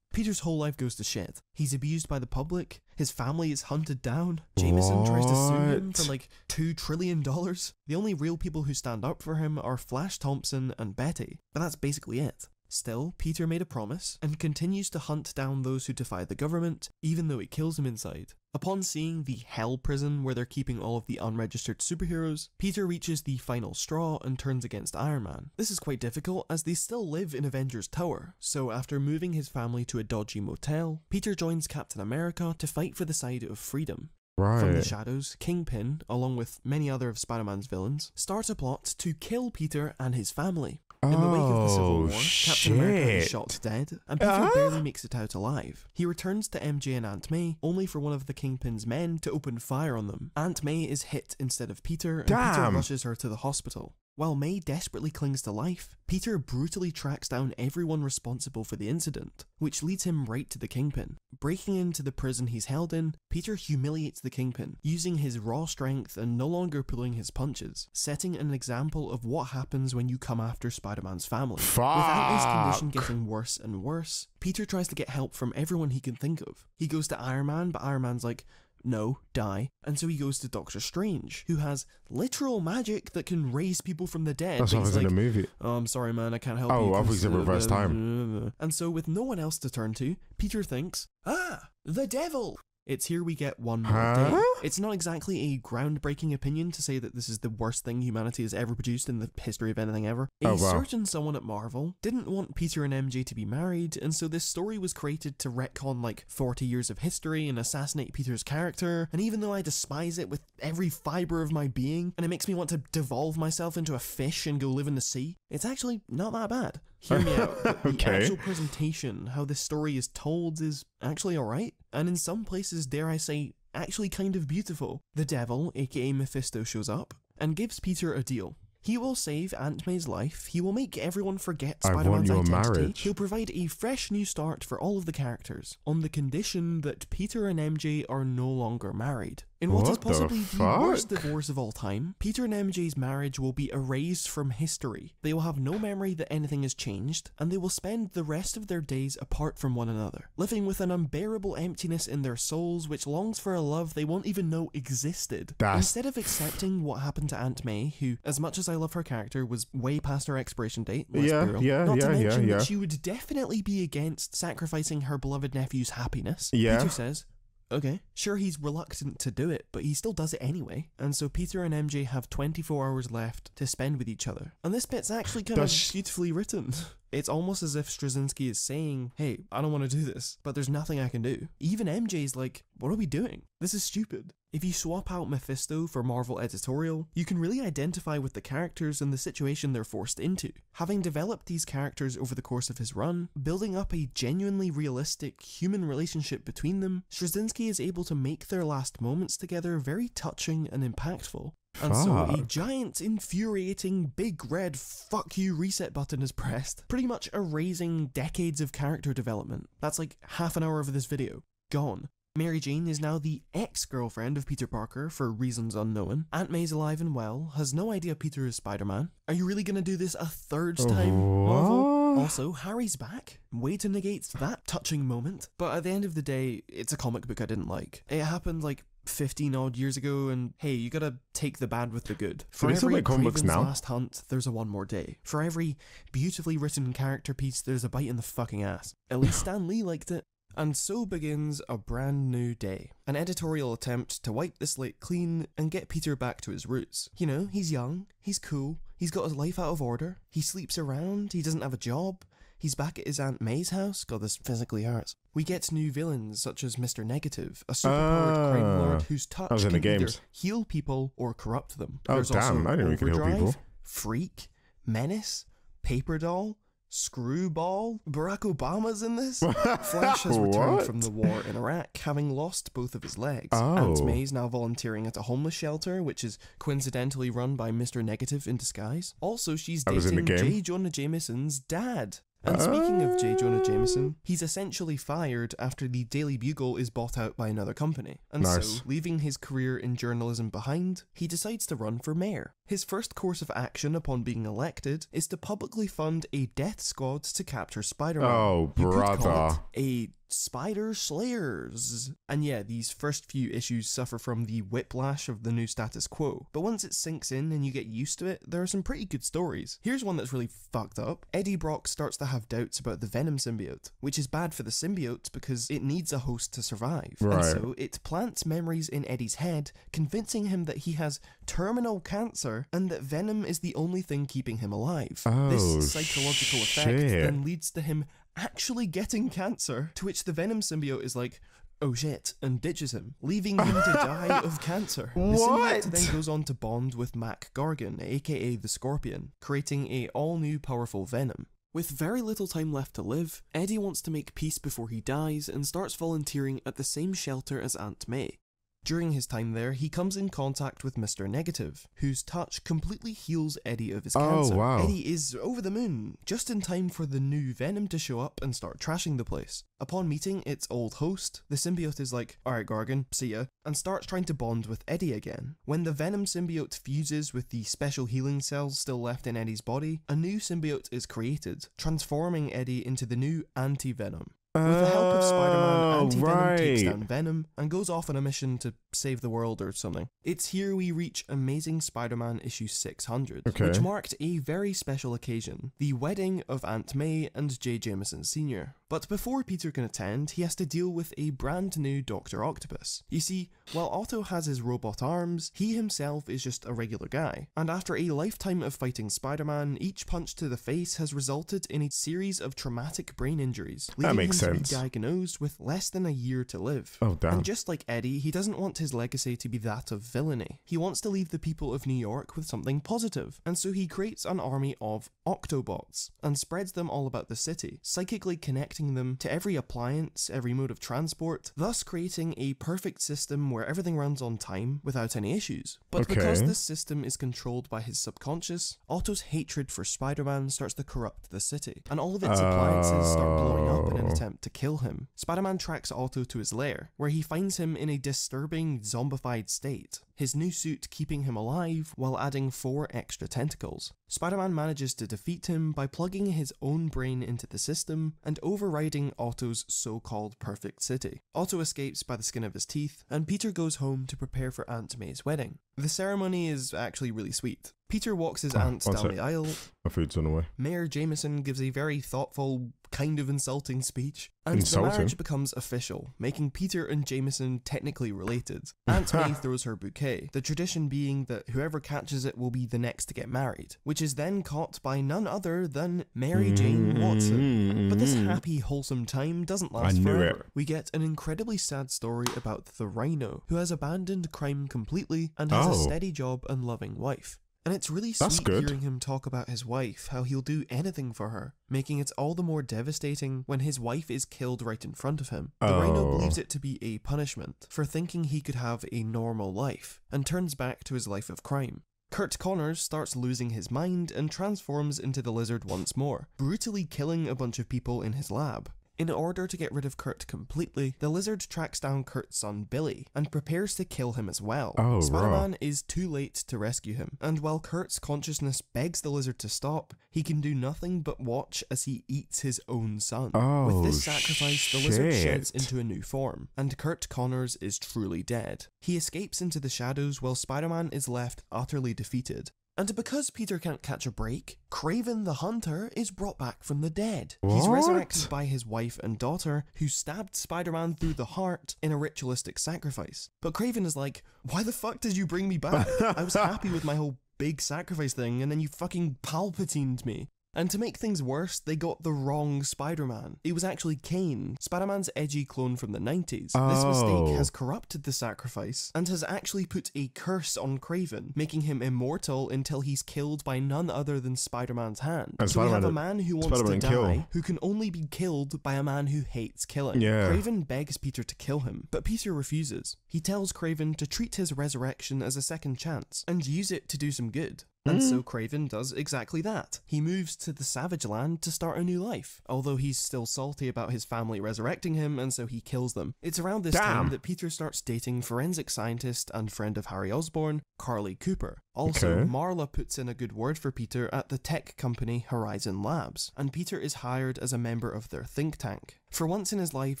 Peter's whole life goes to shit. He's abused by the public, his family is hunted down, Jameson tries to sue him for like $2 trillion. The only real people who stand up for him are Flash Thompson and Betty, but that's basically it. Still, Peter made a promise, and continues to hunt down those who defy the government, even though it kills him inside. Upon seeing the Hell Prison where they're keeping all of the unregistered superheroes, Peter reaches the final straw and turns against Iron Man. This is quite difficult as they still live in Avengers Tower, so after moving his family to a dodgy motel, Peter joins Captain America to fight for the side of freedom. From the shadows, Kingpin, along with many other of Spider-Man's villains, starts a plot to kill Peter and his family. In the wake of the Civil War, Captain America is shot dead, and Peter barely makes it out alive. He returns to MJ and Aunt May, only for one of the Kingpin's men to open fire on them. Aunt May is hit instead of Peter, and Peter rushes her to the hospital. While May desperately clings to life, Peter brutally tracks down everyone responsible for the incident, which leads him right to the Kingpin. Breaking into the prison he's held in, Peter humiliates the Kingpin, using his raw strength and no longer pulling his punches, setting an example of what happens when you come after Spider-Man's family. Without his condition getting worse and worse, Peter tries to get help from everyone he can think of. He goes to Iron Man, but Iron Man's like, no, die. And so he goes to Doctor Strange, who has literal magic that can raise people from the dead. That's what was like, in the movie. Oh, I'm sorry, man, I can't help you. Oh, I was in reverse time. And so with no one else to turn to, Peter thinks, ah, the devil. It's Here We Get One More Day. It's not exactly a groundbreaking opinion to say that this is the worst thing humanity has ever produced in the history of anything ever. A certain someone at Marvel didn't want Peter and MJ to be married, and so this story was created to retcon like 40 years of history and assassinate Peter's character, and even though I despise it with every fibre of my being, and it makes me want to devolve myself into a fish and go live in the sea, it's actually not that bad. Hear me out, the actual presentation, how this story is told, is actually alright, and in some places, dare I say, actually kind of beautiful. The devil, aka Mephisto, shows up and gives Peter a deal. He will save Aunt May's life, he will make everyone forget Spider-Man's identity, he'll provide a fresh new start for all of the characters, on the condition that Peter and MJ are no longer married. In what is possibly the worst divorce of all time, Peter and MJ's marriage will be erased from history. They will have no memory that anything has changed, and they will spend the rest of their days apart from one another, living with an unbearable emptiness in their souls which longs for a love they won't even know existed. Instead of accepting what happened to Aunt May, who, as much as I love her character, was way past her expiration date, not to mention that she would definitely be against sacrificing her beloved nephew's happiness, Peter says, okay. Sure, he's reluctant to do it, but he still does it anyway. And so Peter and MJ have 24 hours left to spend with each other. And this bit's actually kind of beautifully written. It's almost as if Straczynski is saying, hey, I don't want to do this, but there's nothing I can do. Even MJ's like, what are we doing? This is stupid. If you swap out Mephisto for Marvel editorial, you can really identify with the characters and the situation they're forced into. Having developed these characters over the course of his run, building up a genuinely realistic human relationship between them, Straczynski is able to make their last moments together very touching and impactful. And so a giant, infuriating, big red fuck you reset button is pressed, pretty much erasing decades of character development. That's like half an hour of this video. Gone. Mary Jane is now the ex-girlfriend of Peter Parker for reasons unknown. Aunt May's alive and well, has no idea Peter is Spider-Man. Are you really gonna do this a third time, Marvel? Also, Harry's back. Way to negate that touching moment. But at the end of the day, it's a comic book I didn't like. It happened like 15 odd years ago, and hey, you gotta take the bad with the good. For every Kraven's Last Hunt, there's a One More Day. For every beautifully written character piece, there's a bite in the fucking ass. At least Stan Lee liked it. And so begins a brand new day. An editorial attempt to wipe the slate clean and get Peter back to his roots. You know, he's young, he's cool, he's got his life out of order, he sleeps around, he doesn't have a job, he's back at his Aunt May's house. God, this physically hurts. We get new villains such as Mr. Negative, a superpowered crime lord whose touch can either heal people or corrupt them. Oh, there's damn, also I didn't even heal people. Freak, Menace, Paper Doll, Screwball. Barack Obama's in this. Flash has returned from the war in Iraq, having lost both of his legs. Oh. Aunt May's now volunteering at a homeless shelter, which is coincidentally run by Mr. Negative in disguise. Also, she's dating J. Jonah Jameson's dad. And speaking of J. Jonah Jameson, he's essentially fired after the Daily Bugle is bought out by another company. And so, leaving his career in journalism behind, he decides to run for mayor. His first course of action upon being elected is to publicly fund a death squad to capture Spider-Man. Oh, brother. You could call it a Spider Slayers. And yeah, these first few issues suffer from the whiplash of the new status quo, but once it sinks in and you get used to it, there are some pretty good stories. Here's one that's really fucked up. Eddie Brock starts to have doubts about the Venom symbiote, which is bad for the symbiote because it needs a host to survive. Right. And so it plants memories in Eddie's head, convincing him that he has terminal cancer and that Venom is the only thing keeping him alive. Oh, this psychological effect then leads to him actually getting cancer, to which the Venom symbiote is like, oh shit, and ditches him, leaving him to die of cancer. What? The symbiote then goes on to bond with Mac Gargan, aka the Scorpion, creating a all-new powerful Venom. With very little time left to live, Eddie wants to make peace before he dies and starts volunteering at the same shelter as Aunt May. During his time there, he comes in contact with Mr. Negative, whose touch completely heals Eddie of his cancer. Wow. Eddie is over the moon, just in time for the new Venom to show up and start trashing the place. Upon meeting its old host, the symbiote is like, alright Gargan, see ya, and starts trying to bond with Eddie again. When the Venom symbiote fuses with the special healing cells still left in Eddie's body, a new symbiote is created, transforming Eddie into the new Anti-Venom. With the help of Spider-Man, Anti-Venom takes down Venom and goes off on a mission to save the world or something. It's here we reach Amazing Spider-Man issue 600, which marked a very special occasion, the wedding of Aunt May and J. Jameson Sr. But before Peter can attend, he has to deal with a brand new Dr. Octopus. You see, while Otto has his robot arms, he himself is just a regular guy. And after a lifetime of fighting Spider-Man, each punch to the face has resulted in a series of traumatic brain injuries, leading him to be diagnosed with less than a year to live. Oh, damn. And just like Eddie, he doesn't want his legacy to be that of villainy. He wants to leave the people of New York with something positive, and so he creates an army of Octobots and spreads them all about the city, psychically connecting them to every appliance, every mode of transport, thus creating a perfect system where everything runs on time without any issues. But because this system is controlled by his subconscious, Otto's hatred for Spider-Man starts to corrupt the city, and all of its appliances start blowing up in an attempt to kill him. Spider-Man tracks Otto to his lair, where he finds him in a disturbing zombified state, his new suit keeping him alive while adding 4 extra tentacles. Spider-Man manages to defeat him by plugging his own brain into the system and overriding Otto's so-called perfect city. Otto escapes by the skin of his teeth, and Peter goes home to prepare for Aunt May's wedding. The ceremony is actually really sweet. Peter walks his aunt down the aisle. My food's on the way. Mayor Jameson gives a very thoughtful, kind of insulting speech, and the marriage becomes official, making Peter and Jameson technically related. Aunt May throws her bouquet, the tradition being that whoever catches it will be the next to get married, which is then caught by none other than Mary Jane Watson. But this happy, wholesome time doesn't last forever. We get an incredibly sad story about the Rhino, who has abandoned crime completely and has a steady job and loving wife. And it's really sweet hearing him talk about his wife, how he'll do anything for her, making it all the more devastating when his wife is killed right in front of him. The Rhino believes it to be a punishment for thinking he could have a normal life, and turns back to his life of crime. Curt Connors starts losing his mind and transforms into the Lizard once more, brutally killing a bunch of people in his lab. In order to get rid of Kurt completely, the Lizard tracks down Kurt's son Billy and prepares to kill him as well. Spider-Man is too late to rescue him, and while Kurt's consciousness begs the Lizard to stop, he can do nothing but watch as he eats his own son. With this sacrifice, the Lizard sheds into a new form, and Curt Connors is truly dead. He escapes into the shadows while Spider-Man is left utterly defeated. And because Peter can't catch a break, Kraven the Hunter is brought back from the dead. What? He's resurrected by his wife and daughter, who stabbed Spider-Man through the heart in a ritualistic sacrifice. But Kraven is like, why the fuck did you bring me back? I was happy with my whole big sacrifice thing, and then you fucking Palpatined me. And to make things worse, they got the wrong Spider-Man. It was actually Kaine, Spider-Man's edgy clone from the 90s. Oh. This mistake has corrupted the sacrifice and has actually put a curse on Kraven, making him immortal until he's killed by none other than Spider-Man's hand. And so we have a man who wants to die, who can only be killed by a man who hates killing. Yeah. Kraven begs Peter to kill him, but Peter refuses. He tells Kraven to treat his resurrection as a second chance and use it to do some good. And so Kraven does exactly that. He moves to the Savage Land to start a new life, although he's still salty about his family resurrecting him, and so he kills them. It's around this time that Peter starts dating forensic scientist and friend of Harry Osborn, Carly Cooper. Also, Marla puts in a good word for Peter at the tech company Horizon Labs, and Peter is hired as a member of their think tank. For once in his life,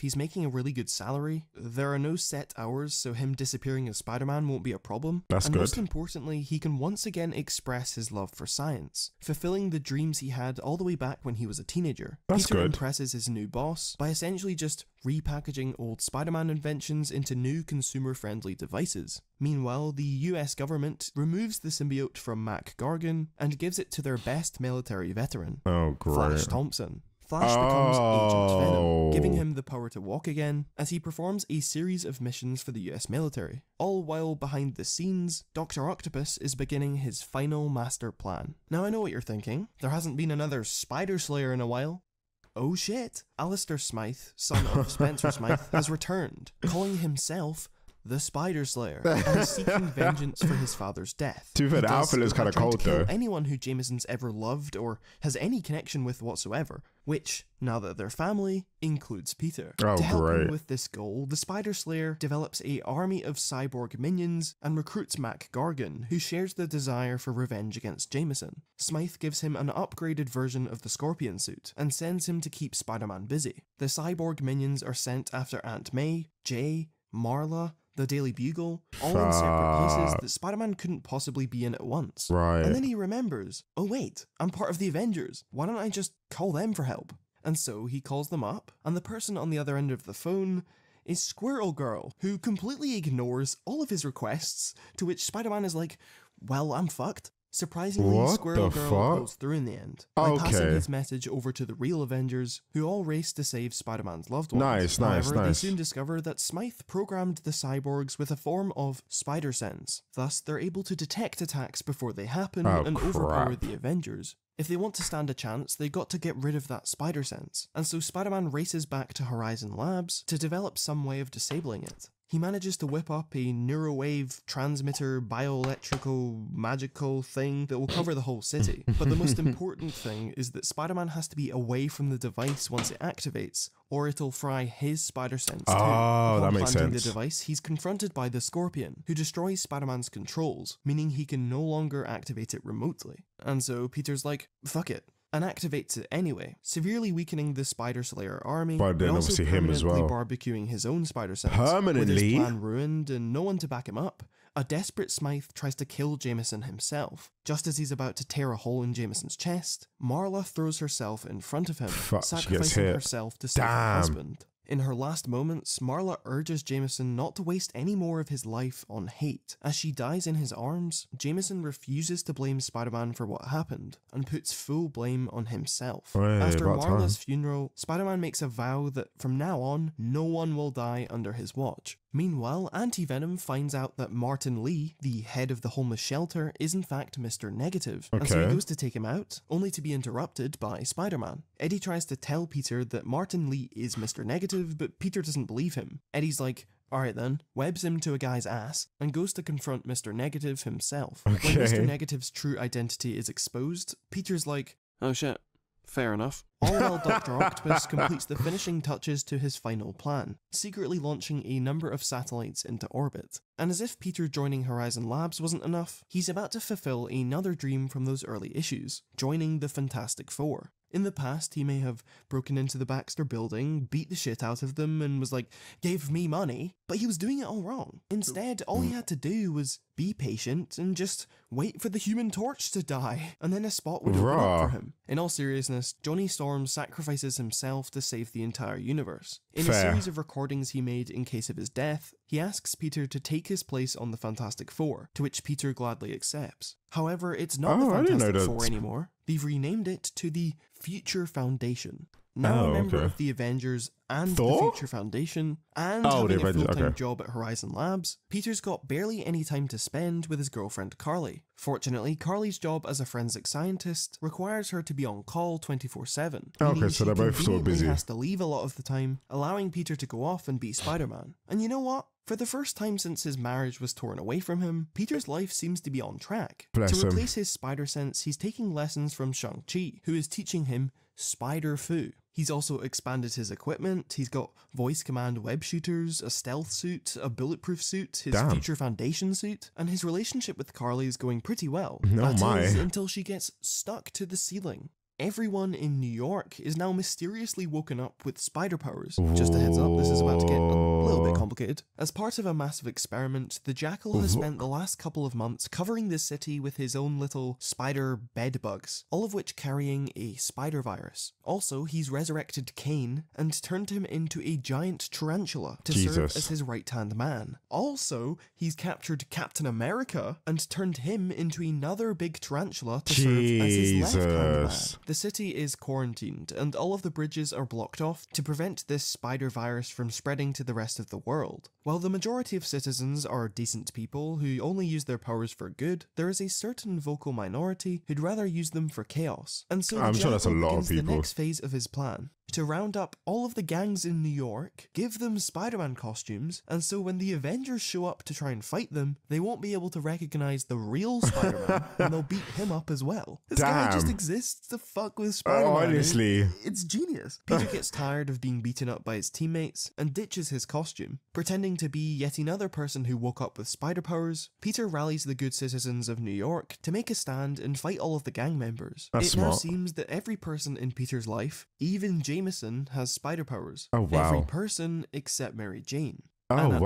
he's making a really good salary. There are no set hours, so him disappearing as Spider-Man won't be a problem. That's good. Most importantly, he can once again express his love for science, fulfilling the dreams he had all the way back when he was a teenager. Peter impresses his new boss by essentially just repackaging old Spider-Man inventions into new consumer-friendly devices. Meanwhile, the US government removes the symbiote from Mac Gargan and gives it to their best military veteran, Flash Thompson. Flash becomes Agent Venom, giving him the power to walk again as he performs a series of missions for the US military. All while behind the scenes, Dr. Octopus is beginning his final master plan. Now I know what you're thinking, there hasn't been another Spider Slayer in a while. Oh shit, Alistair Smythe, son of Spencer Smythe, has returned, calling himself the Spider Slayer and seeking vengeance for his father's death. Too bad Alfred is kind of cold though. Anyone who Jameson's ever loved or has any connection with whatsoever, which, now that they're family, includes Peter. To help him with this goal, the Spider Slayer develops an army of cyborg minions and recruits Mac Gargan, who shares the desire for revenge against Jameson. Smythe gives him an upgraded version of the Scorpion suit and sends him to keep Spider-Man busy. The cyborg minions are sent after Aunt May, Jay, Marla, the Daily Bugle, all in separate places that Spider-Man couldn't possibly be in at once. And then he remembers, oh wait, I'm part of the Avengers, why don't I just call them for help? And so he calls them up, and the person on the other end of the phone is Squirrel Girl, who completely ignores all of his requests, to which Spider-Man is like, well, I'm fucked. Surprisingly, Squirrel Girl goes through in the end, by passing his message over to the real Avengers, who all race to save Spider-Man's loved ones. However, they soon discover that Smythe programmed the cyborgs with a form of spider sense. Thus, they're able to detect attacks before they happen and overpower the Avengers. If they want to stand a chance, they've got to get rid of that spider sense, and so Spider-Man races back to Horizon Labs to develop some way of disabling it. He manages to whip up a neurowave transmitter bioelectrical magical thing that will cover the whole city. But the most important thing is that Spider-Man has to be away from the device once it activates, or it'll fry his spider sense too. That makes sense. The device, he's confronted by the Scorpion, who destroys Spider-Man's controls, meaning he can no longer activate it remotely. And so Peter's like, fuck it, and activates it anyway, severely weakening the Spider Slayer army, but then obviously him as well, barbecuing his own spider sense. Permanently? With his plan ruined and no one to back him up, a desperate Smythe tries to kill Jameson himself. Just as he's about to tear a hole in Jameson's chest, Marla throws herself in front of him, sacrificing herself to save her husband. In her last moments, Marla urges Jameson not to waste any more of his life on hate. As she dies in his arms, Jameson refuses to blame Spider-Man for what happened, and puts full blame on himself. After Marla's funeral, Spider-Man makes a vow that from now on, no one will die under his watch. Meanwhile, Anti-Venom finds out that Martin Lee, the head of the homeless shelter, is in fact Mr. Negative, and so he goes to take him out, only to be interrupted by Spider-Man. Eddie tries to tell Peter that Martin Lee is Mr. Negative, but Peter doesn't believe him. Eddie's like, alright then, webs him to a guy's ass, and goes to confront Mr. Negative himself. When Mr. Negative's true identity is exposed, Peter's like, oh shit, fair enough. All while Dr. Octopus completes the finishing touches to his final plan, secretly launching a number of satellites into orbit. And as if Peter joining Horizon Labs wasn't enough, he's about to fulfill another dream from those early issues, joining the Fantastic Four. In the past, he may have broken into the Baxter building, beat the shit out of them, and was like, "Give me money," but he was doing it all wrong. Instead, all he had to do was be patient and just wait for the Human Torch to die, and then a spot would open up for him. In all seriousness, Johnny Storm sacrifices himself to save the entire universe. In a series of recordings he made in case of his death, he asks Peter to take his place on the Fantastic Four, to which Peter gladly accepts. However, it's not the Fantastic Four anymore. They've renamed it to the Future Foundation. Now a member of the Avengers and the Future Foundation, and having a full-time job at Horizon Labs, Peter's got barely any time to spend with his girlfriend Carly. Fortunately, Carly's job as a forensic scientist requires her to be on call 24/7. Okay, so they're both so busy. She has to leave a lot of the time, allowing Peter to go off and be Spider-Man. And you know what? For the first time since his marriage was torn away from him, Peter's life seems to be on track. Bless him. Replace his spider sense, he's taking lessons from Shang-Chi, who is teaching him Spider-Fu. He's also expanded his equipment. He's got voice command web shooters, a stealth suit, a bulletproof suit, his Future Foundation suit, and his relationship with Carly is going pretty well. Until she gets stuck to the ceiling. Everyone in New York is now mysteriously woken up with spider powers. Just a heads up, this is about to get a little bit complicated. As part of a massive experiment, the Jackal has spent the last couple of months covering this city with his own little spider bedbugs, all of which carrying a spider virus. Also, he's resurrected Kaine and turned him into a giant tarantula to serve as his right-hand man. Also, he's captured Captain America and turned him into another big tarantula to serve as his left-hand man. The city is quarantined, and all of the bridges are blocked off to prevent this spider virus from spreading to the rest of the world. While the majority of citizens are decent people who only use their powers for good, there is a certain vocal minority who'd rather use them for chaos. And so I'm sure that's a lot of people. The next phase of his plan, to round up all of the gangs in New York, give them Spider-Man costumes, and so when the Avengers show up to try and fight them, they won't be able to recognize the real Spider-Man, and they'll beat him up as well. This guy just exists to fuck with Spider-Man. Honestly. It's genius. Peter gets tired of being beaten up by his teammates and ditches his costume. Pretending to be yet another person who woke up with spider powers, Peter rallies the good citizens of New York to make a stand and fight all of the gang members. Now seems that every person in Peter's life, even Jameson, has spider powers. Every person except Mary Jane. May,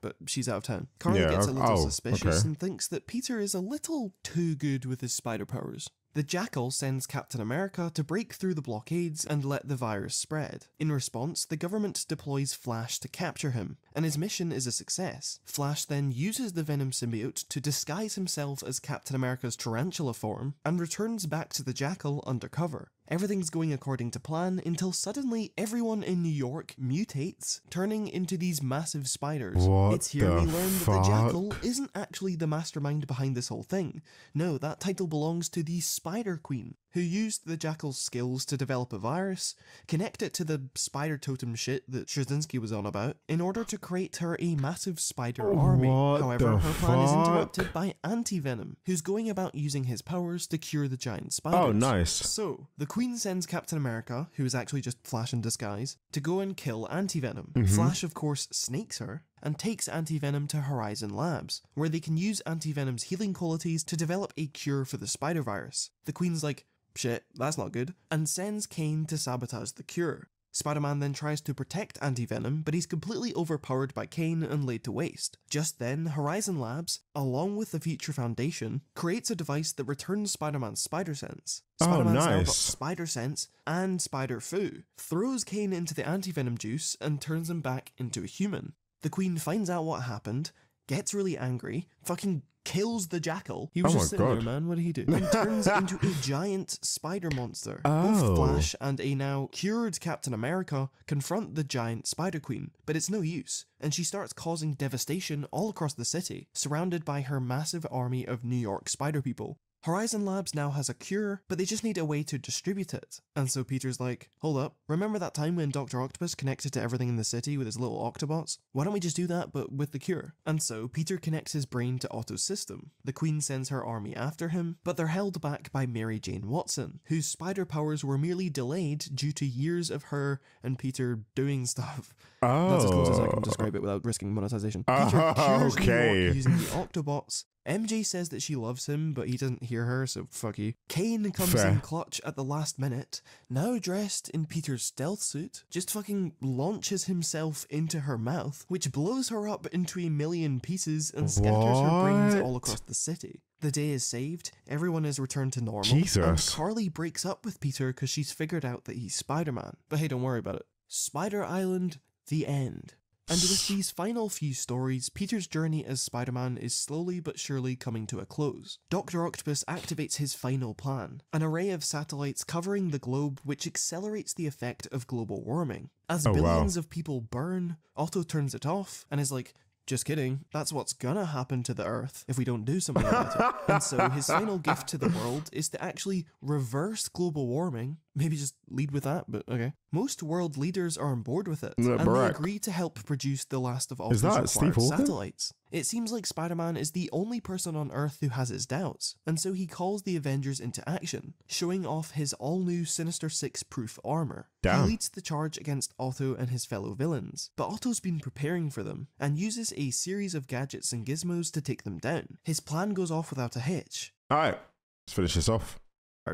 but she's out of town. Carly gets a little suspicious and thinks that Peter is a little too good with his spider powers. The Jackal sends Captain America to break through the blockades and let the virus spread. In response, the government deploys Flash to capture him, and his mission is a success. Flash then uses the Venom symbiote to disguise himself as Captain America's tarantula form, and returns back to the Jackal undercover. Everything's going according to plan until suddenly everyone in New York mutates, turning into these massive spiders. It's here we learn that the Jackal isn't actually the mastermind behind this whole thing. No, that title belongs to the Spider Queen, who used the Jackal's skills to develop a virus, connect it to the spider totem shit that Straczynski was on about, in order to create her a massive spider army. However, her plan is interrupted by Anti-Venom, who's going about using his powers to cure the giant spiders. So, the Queen sends Captain America, who is actually just Flash in disguise, to go and kill Anti-Venom. Flash, of course, snakes her, and takes Anti-Venom to Horizon Labs, where they can use Anti-Venom's healing qualities to develop a cure for the spider virus. The Queen's like, shit, that's not good, and sends Kaine to sabotage the cure. Spider-Man then tries to protect Anti-Venom, but he's completely overpowered by Kaine and laid to waste. Just then, Horizon Labs, along with the Future Foundation, creates a device that returns Spider-Man's spider-sense. Spider-Man's now got spider-sense and spider-fu, throws Kaine into the Anti-Venom juice, and turns him back into a human. The Queen finds out what happened, gets really angry, fucking kills the Jackal. He was just sitting there, man, what did he do? And turns into a giant spider monster. Both Flash and a now cured Captain America confront the giant Spider Queen, but it's no use, and she starts causing devastation all across the city, surrounded by her massive army of New York spider people. Horizon Labs now has a cure, but they just need a way to distribute it. And so Peter's like, hold up, remember that time when Dr. Octopus connected to everything in the city with his little Octobots? Why don't we just do that, but with the cure? And so Peter connects his brain to Otto's system. The Queen sends her army after him, but they're held back by Mary Jane Watson, whose spider powers were merely delayed due to years of her and Peter doing stuff. Oh. That's as close as I can describe it without risking monetization. Peter cures New York using the Octobots. MJ says that she loves him, but he doesn't hear her, so fuck you. Kaine comes in clutch at the last minute, now dressed in Peter's stealth suit, just fucking launches himself into her mouth, which blows her up into a million pieces and scatters her brains all across the city. The day is saved, everyone is returned to normal, and Carly breaks up with Peter because she's figured out that he's Spider-Man. But hey, don't worry about it. Spider Island, the end. And with these final few stories, Peter's journey as Spider-Man is slowly but surely coming to a close. Dr. Octopus activates his final plan, an array of satellites covering the globe which accelerates the effect of global warming. As billions of people burn, Otto turns it off and is like, just kidding, that's what's gonna happen to the Earth if we don't do something about it. And so his final gift to the world is to actually reverse global warming. Maybe just lead with that, but okay. Most world leaders are on board with it, and they agree to help produce the last of all those required satellites. It seems like Spider-Man is the only person on Earth who has his doubts, and so he calls the Avengers into action, showing off his all-new Sinister Six-proof armor. He leads the charge against Otto and his fellow villains, but Otto's been preparing for them, and uses a series of gadgets and gizmos to take them down. His plan goes off without a hitch. Alright, let's finish this off.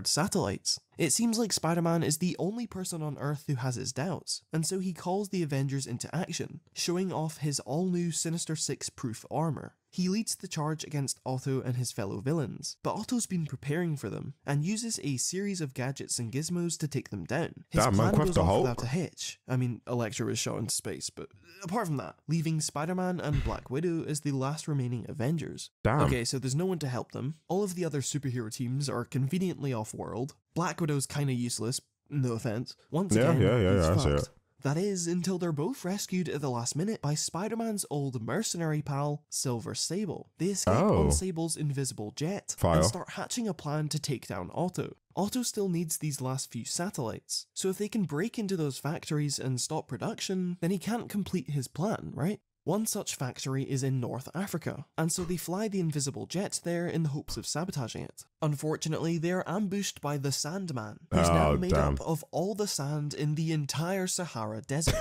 Satellites. It seems like Spider-Man is the only person on Earth who has his doubts, and so he calls the Avengers into action, showing off his all-new Sinister Six-proof armor. He leads the charge against Otto and his fellow villains, but Otto's been preparing for them, and uses a series of gadgets and gizmos to take them down. His plan goes off without a hitch. I mean, Elektra was shot into space, but apart from that, leaving Spider-Man and Black Widow as the last remaining Avengers. Okay, so there's no one to help them. All of the other superhero teams are conveniently off-world. Black Widow's kinda useless, no offense. Once again, he's fucked. That is, until they're both rescued at the last minute by Spider-Man's old mercenary pal, Silver Sable. They escape on Sable's invisible jet and start hatching a plan to take down Otto. Otto still needs these last few satellites, so if they can break into those factories and stop production, then he can't complete his plan, right? One such factory is in North Africa, and so they fly the invisible jet there in the hopes of sabotaging it. Unfortunately, they are ambushed by the Sandman, who's now made up of all the sand in the entire Sahara Desert.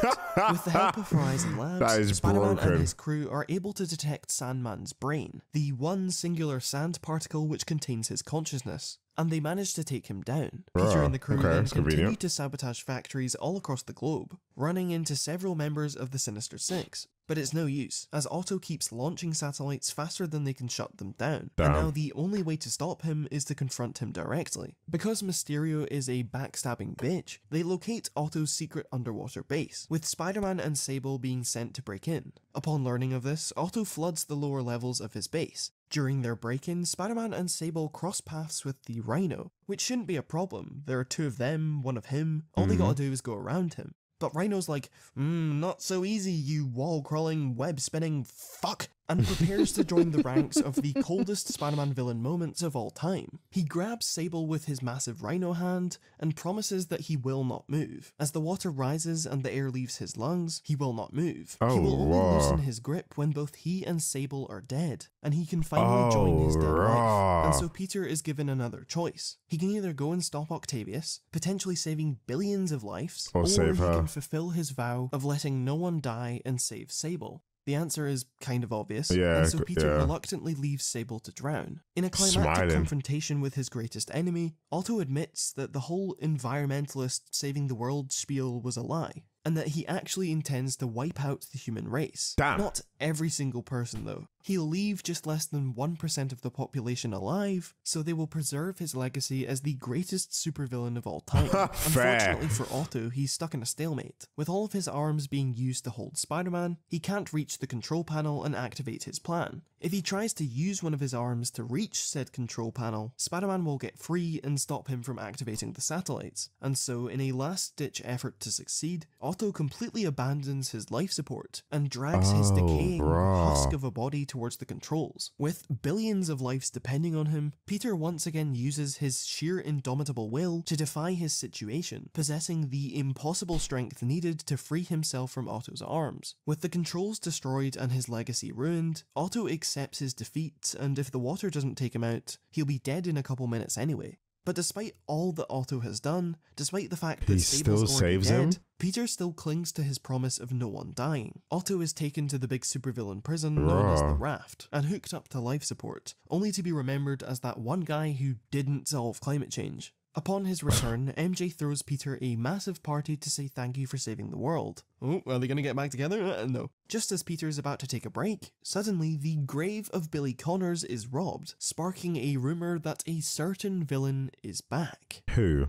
With the help of Horizon Labs, Spider-Man and his crew are able to detect Sandman's brain, the one singular sand particle which contains his consciousness. And they managed to take him down. Peter and the crew then continue to sabotage factories all across the globe, running into several members of the Sinister Six. But it's no use, as Otto keeps launching satellites faster than they can shut them down. And now the only way to stop him is to confront him directly. Because Mysterio is a backstabbing bitch, they locate Otto's secret underwater base, with Spider-Man and Sable being sent to break in. Upon learning of this, Otto floods the lower levels of his base. During their break-in, Spider-Man and Sable cross paths with the Rhino, which shouldn't be a problem. There are two of them, one of him, all they gotta do is go around him. But Rhino's like, not so easy, you wall-crawling, web-spinning fuck, and prepares to join the ranks of the coldest Spider-Man villain moments of all time. He grabs Sable with his massive Rhino hand, and promises that he will not move. As the water rises and the air leaves his lungs, he will not move. He will only loosen his grip when both he and Sable are dead, and he can finally join his dead wife. And so Peter is given another choice. He can either go and stop Octavius, potentially saving billions of lives, or save her. He can fulfill his vow of letting no one die and save Sable. The answer is kind of obvious, and so Peter reluctantly leaves Sable to drown. In a climactic confrontation with his greatest enemy, Otto admits that the whole environmentalist saving the world spiel was a lie, and that he actually intends to wipe out the human race. Not every single person, though. He'll leave just less than 1% of the population alive, so they will preserve his legacy as the greatest supervillain of all time. Unfortunately for Otto, he's stuck in a stalemate. With all of his arms being used to hold Spider-Man, he can't reach the control panel and activate his plan. If he tries to use one of his arms to reach said control panel, Spider-Man will get free and stop him from activating the satellites. And so, in a last-ditch effort to succeed, Otto completely abandons his life support and drags his decaying husk of a body towards the controls. With billions of lives depending on him, Peter once again uses his sheer indomitable will to defy his situation, possessing the impossible strength needed to free himself from Otto's arms. With the controls destroyed and his legacy ruined, Otto accepts his defeat, and if the water doesn't take him out, he'll be dead in a couple minutes anyway. But despite all that Otto has done, despite the fact that Stable's already dead, Peter still clings to his promise of no one dying. Otto is taken to the big supervillain prison known as the Raft and hooked up to life support, only to be remembered as that one guy who didn't solve climate change. Upon his return, MJ throws Peter a massive party to say thank you for saving the world. Oh, are they going to get back together? No. Just as Peter is about to take a break, suddenly the grave of Billy Connors is robbed, sparking a rumour that a certain villain is back. Who?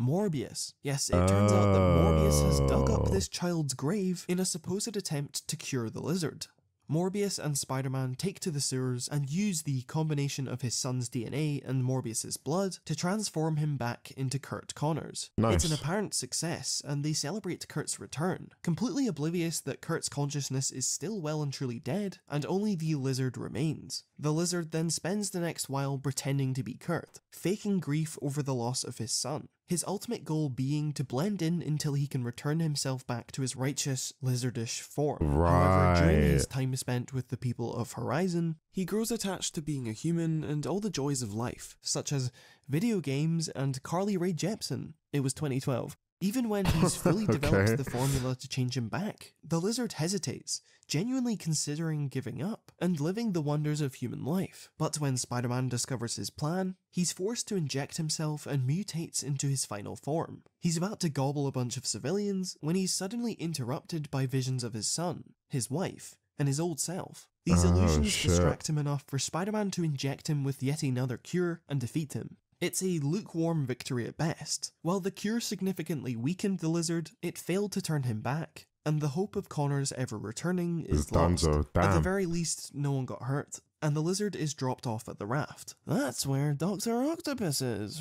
Morbius. Yes, it turns out that Morbius has dug up this child's grave in a supposed attempt to cure the lizard. Morbius and Spider-Man take to the sewers and use the combination of his son's DNA and Morbius's blood to transform him back into Curt Connors. Nice. It's an apparent success, and they celebrate Curt's return, completely oblivious that Curt's consciousness is still well and truly dead, and only the lizard remains. The lizard then spends the next while pretending to be Curt, faking grief over the loss of his son. His ultimate goal being to blend in until he can return himself back to his righteous, lizardish form. Right. However, during his time spent with the people of Horizon, he grows attached to being a human and all the joys of life, such as video games and Carly Rae Jepsen. It was 2012. Even when he's fully developed the formula to change him back, the lizard hesitates, genuinely considering giving up and living the wonders of human life. But when Spider-Man discovers his plan, he's forced to inject himself and mutates into his final form. He's about to gobble a bunch of civilians when he's suddenly interrupted by visions of his son, his wife, and his old self. These illusions distract him enough for Spider-Man to inject him with yet another cure and defeat him. It's a lukewarm victory at best. While the cure significantly weakened the lizard, it failed to turn him back, and the hope of Connors ever returning is lost. At the very least, no one got hurt, and the lizard is dropped off at the raft. That's where Dr. Octopus is.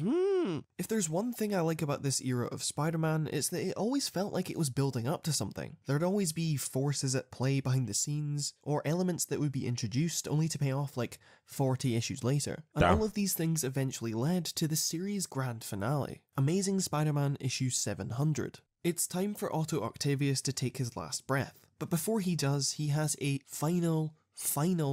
If there's one thing I like about this era of Spider-Man, it's that it always felt like it was building up to something. There'd always be forces at play behind the scenes, or elements that would be introduced only to pay off like 40 issues later. And all of these things eventually led to the series' grand finale, Amazing Spider-Man issue 700. It's time for Otto Octavius to take his last breath, but before he does, he has a final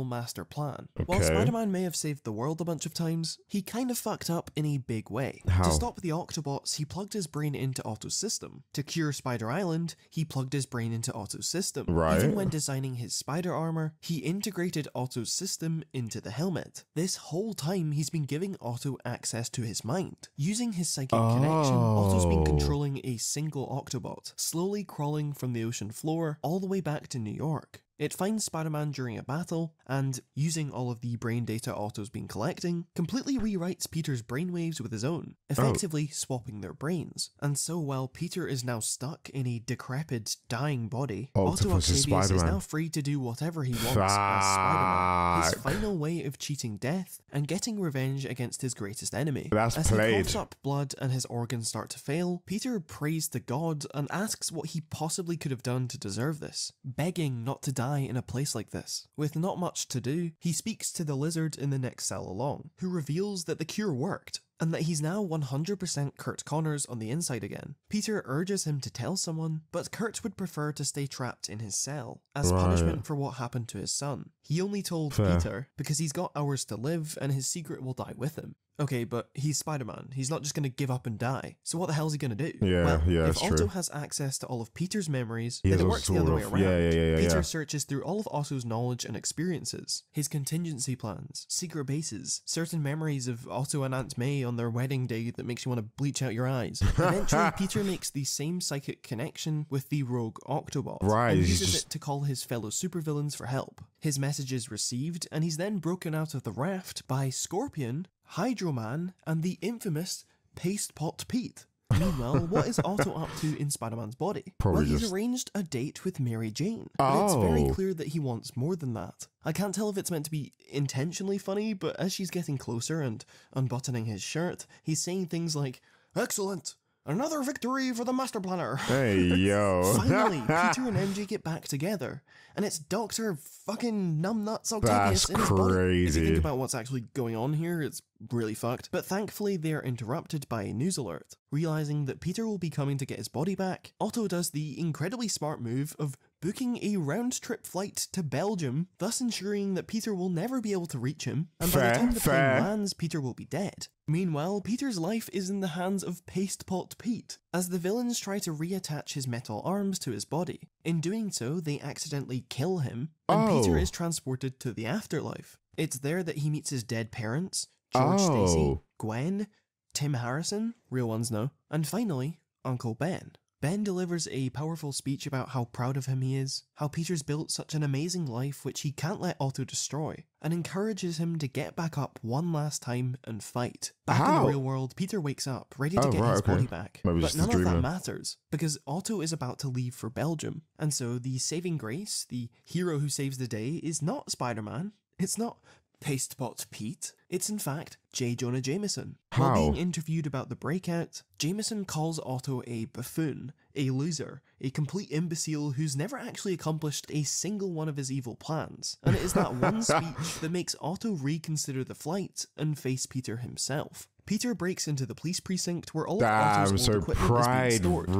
master plan. While Spider-Man may have saved the world a bunch of times, he kind of fucked up in a big way. How? To stop the Octobots, he plugged his brain into Otto's system. To cure Spider Island, he plugged his brain into Otto's system. Right. Even when designing his spider armor, he integrated Otto's system into the helmet. This whole time, he's been giving Otto access to his mind. Using his psychic connection, Otto's been controlling a single Octobot, slowly crawling from the ocean floor all the way back to New York. It finds Spider-Man during a battle, and, using all of the brain data Otto's been collecting, completely rewrites Peter's brainwaves with his own, effectively swapping their brains. And so while Peter is now stuck in a decrepit, dying body, Otto Octavius is now free to do whatever he wants as Spider-Man, his final way of cheating death and getting revenge against his greatest enemy. As he coughs up blood and his organs start to fail, Peter prays to God and asks what he possibly could have done to deserve this, begging not to die in a place like this. With not much to do, he speaks to the lizard in the next cell along, who reveals that the cure worked, and that he's now 100% Curt Connors on the inside again. Peter urges him to tell someone, but Curt would prefer to stay trapped in his cell, as punishment for what happened to his son. He only told Peter because he's got hours to live and his secret will die with him. Okay, but he's Spider-Man. He's not just going to give up and die. So what the hell is he going to do? Yeah, well, if Otto has access to all of Peter's memories, then it works the other way around. Peter searches through all of Otto's knowledge and experiences, his contingency plans, secret bases, certain memories of Otto and Aunt May on their wedding day that makes you want to bleach out your eyes. Eventually, Peter makes the same psychic connection with the rogue Octobot and uses it to call his fellow supervillains for help. His message is received, and he's then broken out of the raft by Scorpion, Hydro-Man, and the infamous Paste Pot Pete. Meanwhile, what is Otto up to in Spider-Man's body? Probably he's arranged a date with Mary Jane, but it's very clear that he wants more than that. I can't tell if it's meant to be intentionally funny, but as she's getting closer and unbuttoning his shirt, he's saying things like, "Excellent! Another victory for the master planner." Hey, yo. Finally, Peter and MJ get back together, and it's Dr. fucking Numbnuts Octavius in his body. That's crazy. If you think about what's actually going on here, it's really fucked. But thankfully, they are interrupted by a news alert. Realizing that Peter will be coming to get his body back, Otto does the incredibly smart move of booking a round-trip flight to Belgium, thus ensuring that Peter will never be able to reach him, and by the time the plane lands, Peter will be dead. Meanwhile, Peter's life is in the hands of Pastepot Pete, as the villains try to reattach his metal arms to his body. In doing so, they accidentally kill him, and Peter is transported to the afterlife. It's there that he meets his dead parents, George Stacy, Gwen, Tim Harrison, real ones no, and finally, Uncle Ben. Ben delivers a powerful speech about how proud of him he is, how Peter's built such an amazing life which he can't let auto-destroy, and encourages him to get back up one last time and fight. Back in the real world, Peter wakes up, ready to get his body back, but none of that matters, because Otto is about to leave for Belgium, and so the saving grace, the hero who saves the day, is not Spider-Man, it's not Pastepot Pete, it's in fact J. Jonah Jameson. While being interviewed about the breakout, Jameson calls Otto a buffoon, a loser, a complete imbecile who's never actually accomplished a single one of his evil plans, and it is that one speech that makes Otto reconsider the flight and face Peter himself. Peter breaks into the police precinct where all of Otto's old equipment is being stored.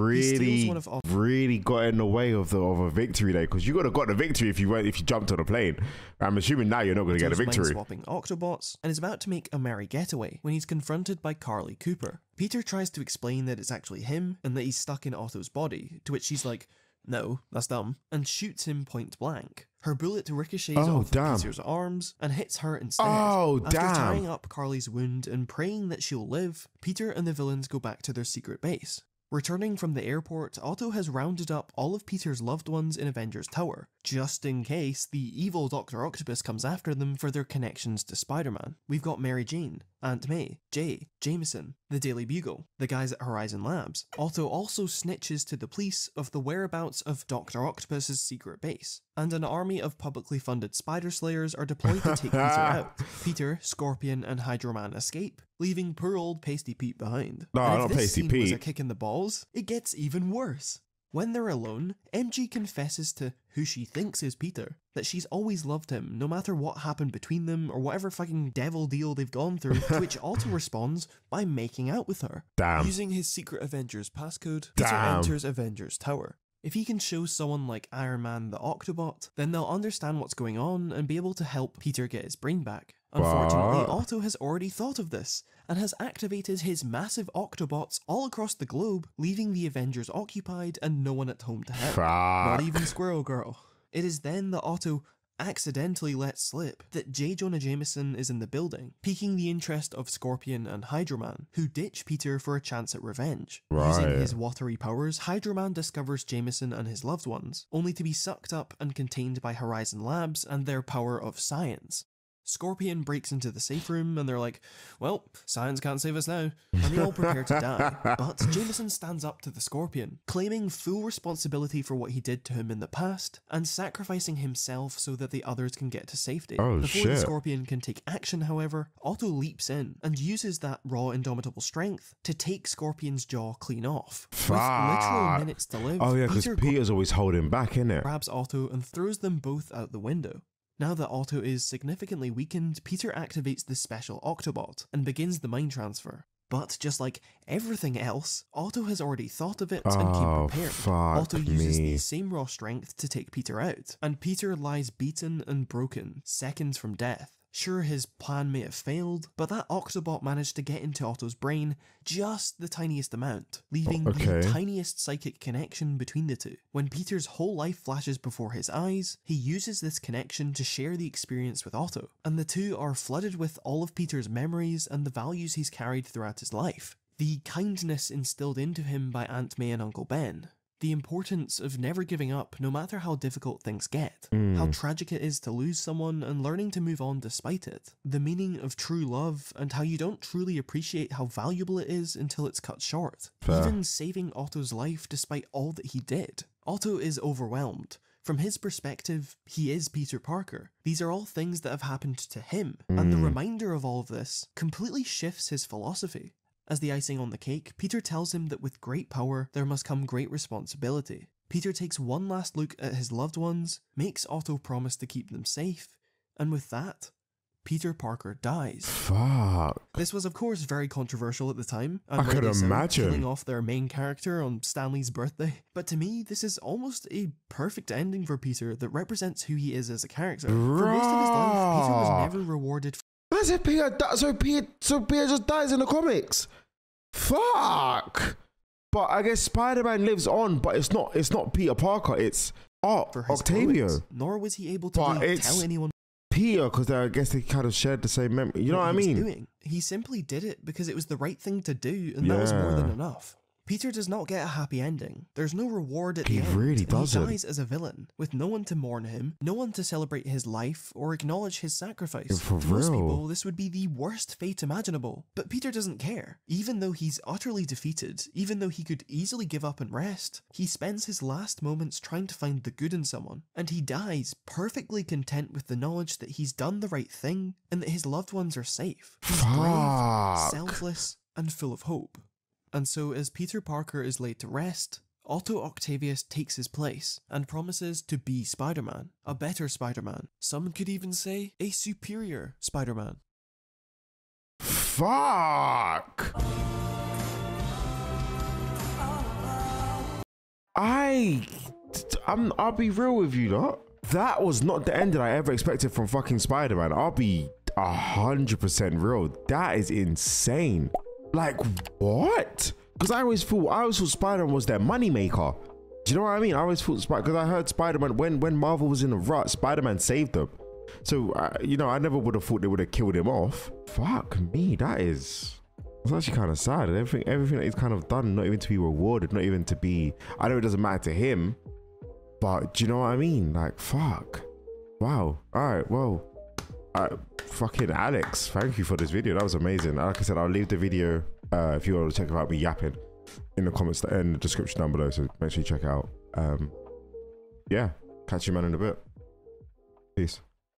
Really got in the way of a victory there, because you would have got the victory if you went, if you jumped on a plane. I'm assuming now you're not going to get a victory. Swapping Octobots, and is about to make a merry getaway when he's confronted by Carly Cooper. Peter tries to explain that it's actually him and that he's stuck in Otto's body, to which she's like, "No, that's dumb," and shoots him point blank. Her bullet ricochets off Peter's arms and hits her instead. After tying up Carly's wound and praying that she'll live, Peter and the villains go back to their secret base. Returning from the airport, Otto has rounded up all of Peter's loved ones in Avengers Tower, just in case the evil Dr. Octopus comes after them for their connections to Spider-Man. We've got Mary Jane, Aunt May, Jay, Jameson, the Daily Bugle, the guys at Horizon Labs. Otto also snitches to the police of the whereabouts of Dr. Octopus's secret base, and an army of publicly funded Spider Slayers are deployed to take Peter out. Peter, Scorpion, and Hydro-Man escape, leaving poor old Pasty Pete behind. And if this scene was a kick in the balls, it gets even worse. When they're alone, MJ confesses to who she thinks is Peter, that she's always loved him, no matter what happened between them or whatever fucking devil deal they've gone through, to which Otto responds by making out with her. Using his secret Avengers passcode, Peter enters Avengers Tower. If he can show someone like Iron Man the Octobot, then they'll understand what's going on and be able to help Peter get his brain back. Unfortunately, Otto has already thought of this, and has activated his massive Octobots all across the globe, leaving the Avengers occupied and no one at home to help. Not even Squirrel Girl. It is then that Otto accidentally lets slip that J. Jonah Jameson is in the building, piquing the interest of Scorpion and Hydro-Man, who ditch Peter for a chance at revenge. Using his watery powers, Hydro-Man discovers Jameson and his loved ones, only to be sucked up and contained by Horizon Labs and their power of science. Scorpion breaks into the safe room and they're like, well, science can't save us now, and they all prepare to die, but Jameson stands up to the Scorpion, claiming full responsibility for what he did to him in the past, and sacrificing himself so that the others can get to safety. Before the Scorpion can take action, however, Otto leaps in and uses that raw indomitable strength to take Scorpion's jaw clean off. With literal minutes to live, because Peter's always holding back, isn't it? Grabs Otto and throws them both out the window. Now that Otto is significantly weakened, Peter activates the special Octobot and begins the mind transfer. But just like everything else, Otto has already thought of it and came prepared. Otto uses the same raw strength to take Peter out, and Peter lies beaten and broken, seconds from death. Sure, his plan may have failed, but that Octobot managed to get into Otto's brain just the tiniest amount, leaving the tiniest psychic connection between the two. When Peter's whole life flashes before his eyes, he uses this connection to share the experience with Otto, and the two are flooded with all of Peter's memories and the values he's carried throughout his life. The kindness instilled into him by Aunt May and Uncle Ben. The importance of never giving up no matter how difficult things get, how tragic it is to lose someone and learning to move on despite it, the meaning of true love and how you don't truly appreciate how valuable it is until it's cut short, even saving Otto's life despite all that he did. Otto is overwhelmed. From his perspective, he is Peter Parker. These are all things that have happened to him, and the reminder of all of this completely shifts his philosophy. As the icing on the cake, Peter tells him that with great power, there must come great responsibility. Peter takes one last look at his loved ones, makes Otto promise to keep them safe, and with that, Peter Parker dies. This was of course very controversial at the time. I could imagine killing off their main character on Stan Lee's birthday. But to me, this is almost a perfect ending for Peter that represents who he is as a character. For most of his life, Peter was never rewarded for Man said Peter just dies in the comics. Fuck. But I guess Spider-Man lives on, but it's not Peter Parker, it's Octavio. Comics, nor was he able to tell anyone. Peter, because I guess they kind of shared the same memory. You know what I mean? He simply did it because it was the right thing to do, and that was more than enough. Peter does not get a happy ending. There's no reward at the end. He really doesn't. He dies as a villain, with no one to mourn him, no one to celebrate his life, or acknowledge his sacrifice. For real. To most people, this would be the worst fate imaginable. But Peter doesn't care. Even though he's utterly defeated, even though he could easily give up and rest, he spends his last moments trying to find the good in someone, and he dies perfectly content with the knowledge that he's done the right thing, and that his loved ones are safe. He's brave, selfless, and full of hope. And so, as Peter Parker is laid to rest, Otto Octavius takes his place and promises to be Spider-Man, a better Spider-Man. Some could even say, a superior Spider-Man. Fuck! I'll be real with you lot. That was not the ending I ever expected from fucking Spider-Man. I'll be 100% real. That is insane. Like, what? Because I always thought Spider-Man was their moneymaker. Do you know what I mean? I always thought Spider-Man, because I heard Spider-Man, when Marvel was in a rut, Spider-Man saved them. So, you know, I never would have thought they would have killed him off. Fuck me, that's actually kind of sad. Everything that he's kind of done, not even to be rewarded, not even to be, I know it doesn't matter to him, but do you know what I mean? Like, fuck. Wow. All right, well. Fucking Alex, thank you for this video. That was amazing. Like I said, I'll leave the video if you want to check out me yapping in the comments and the description down below, so make sure you check it out. Yeah, catch you man in a bit. Peace.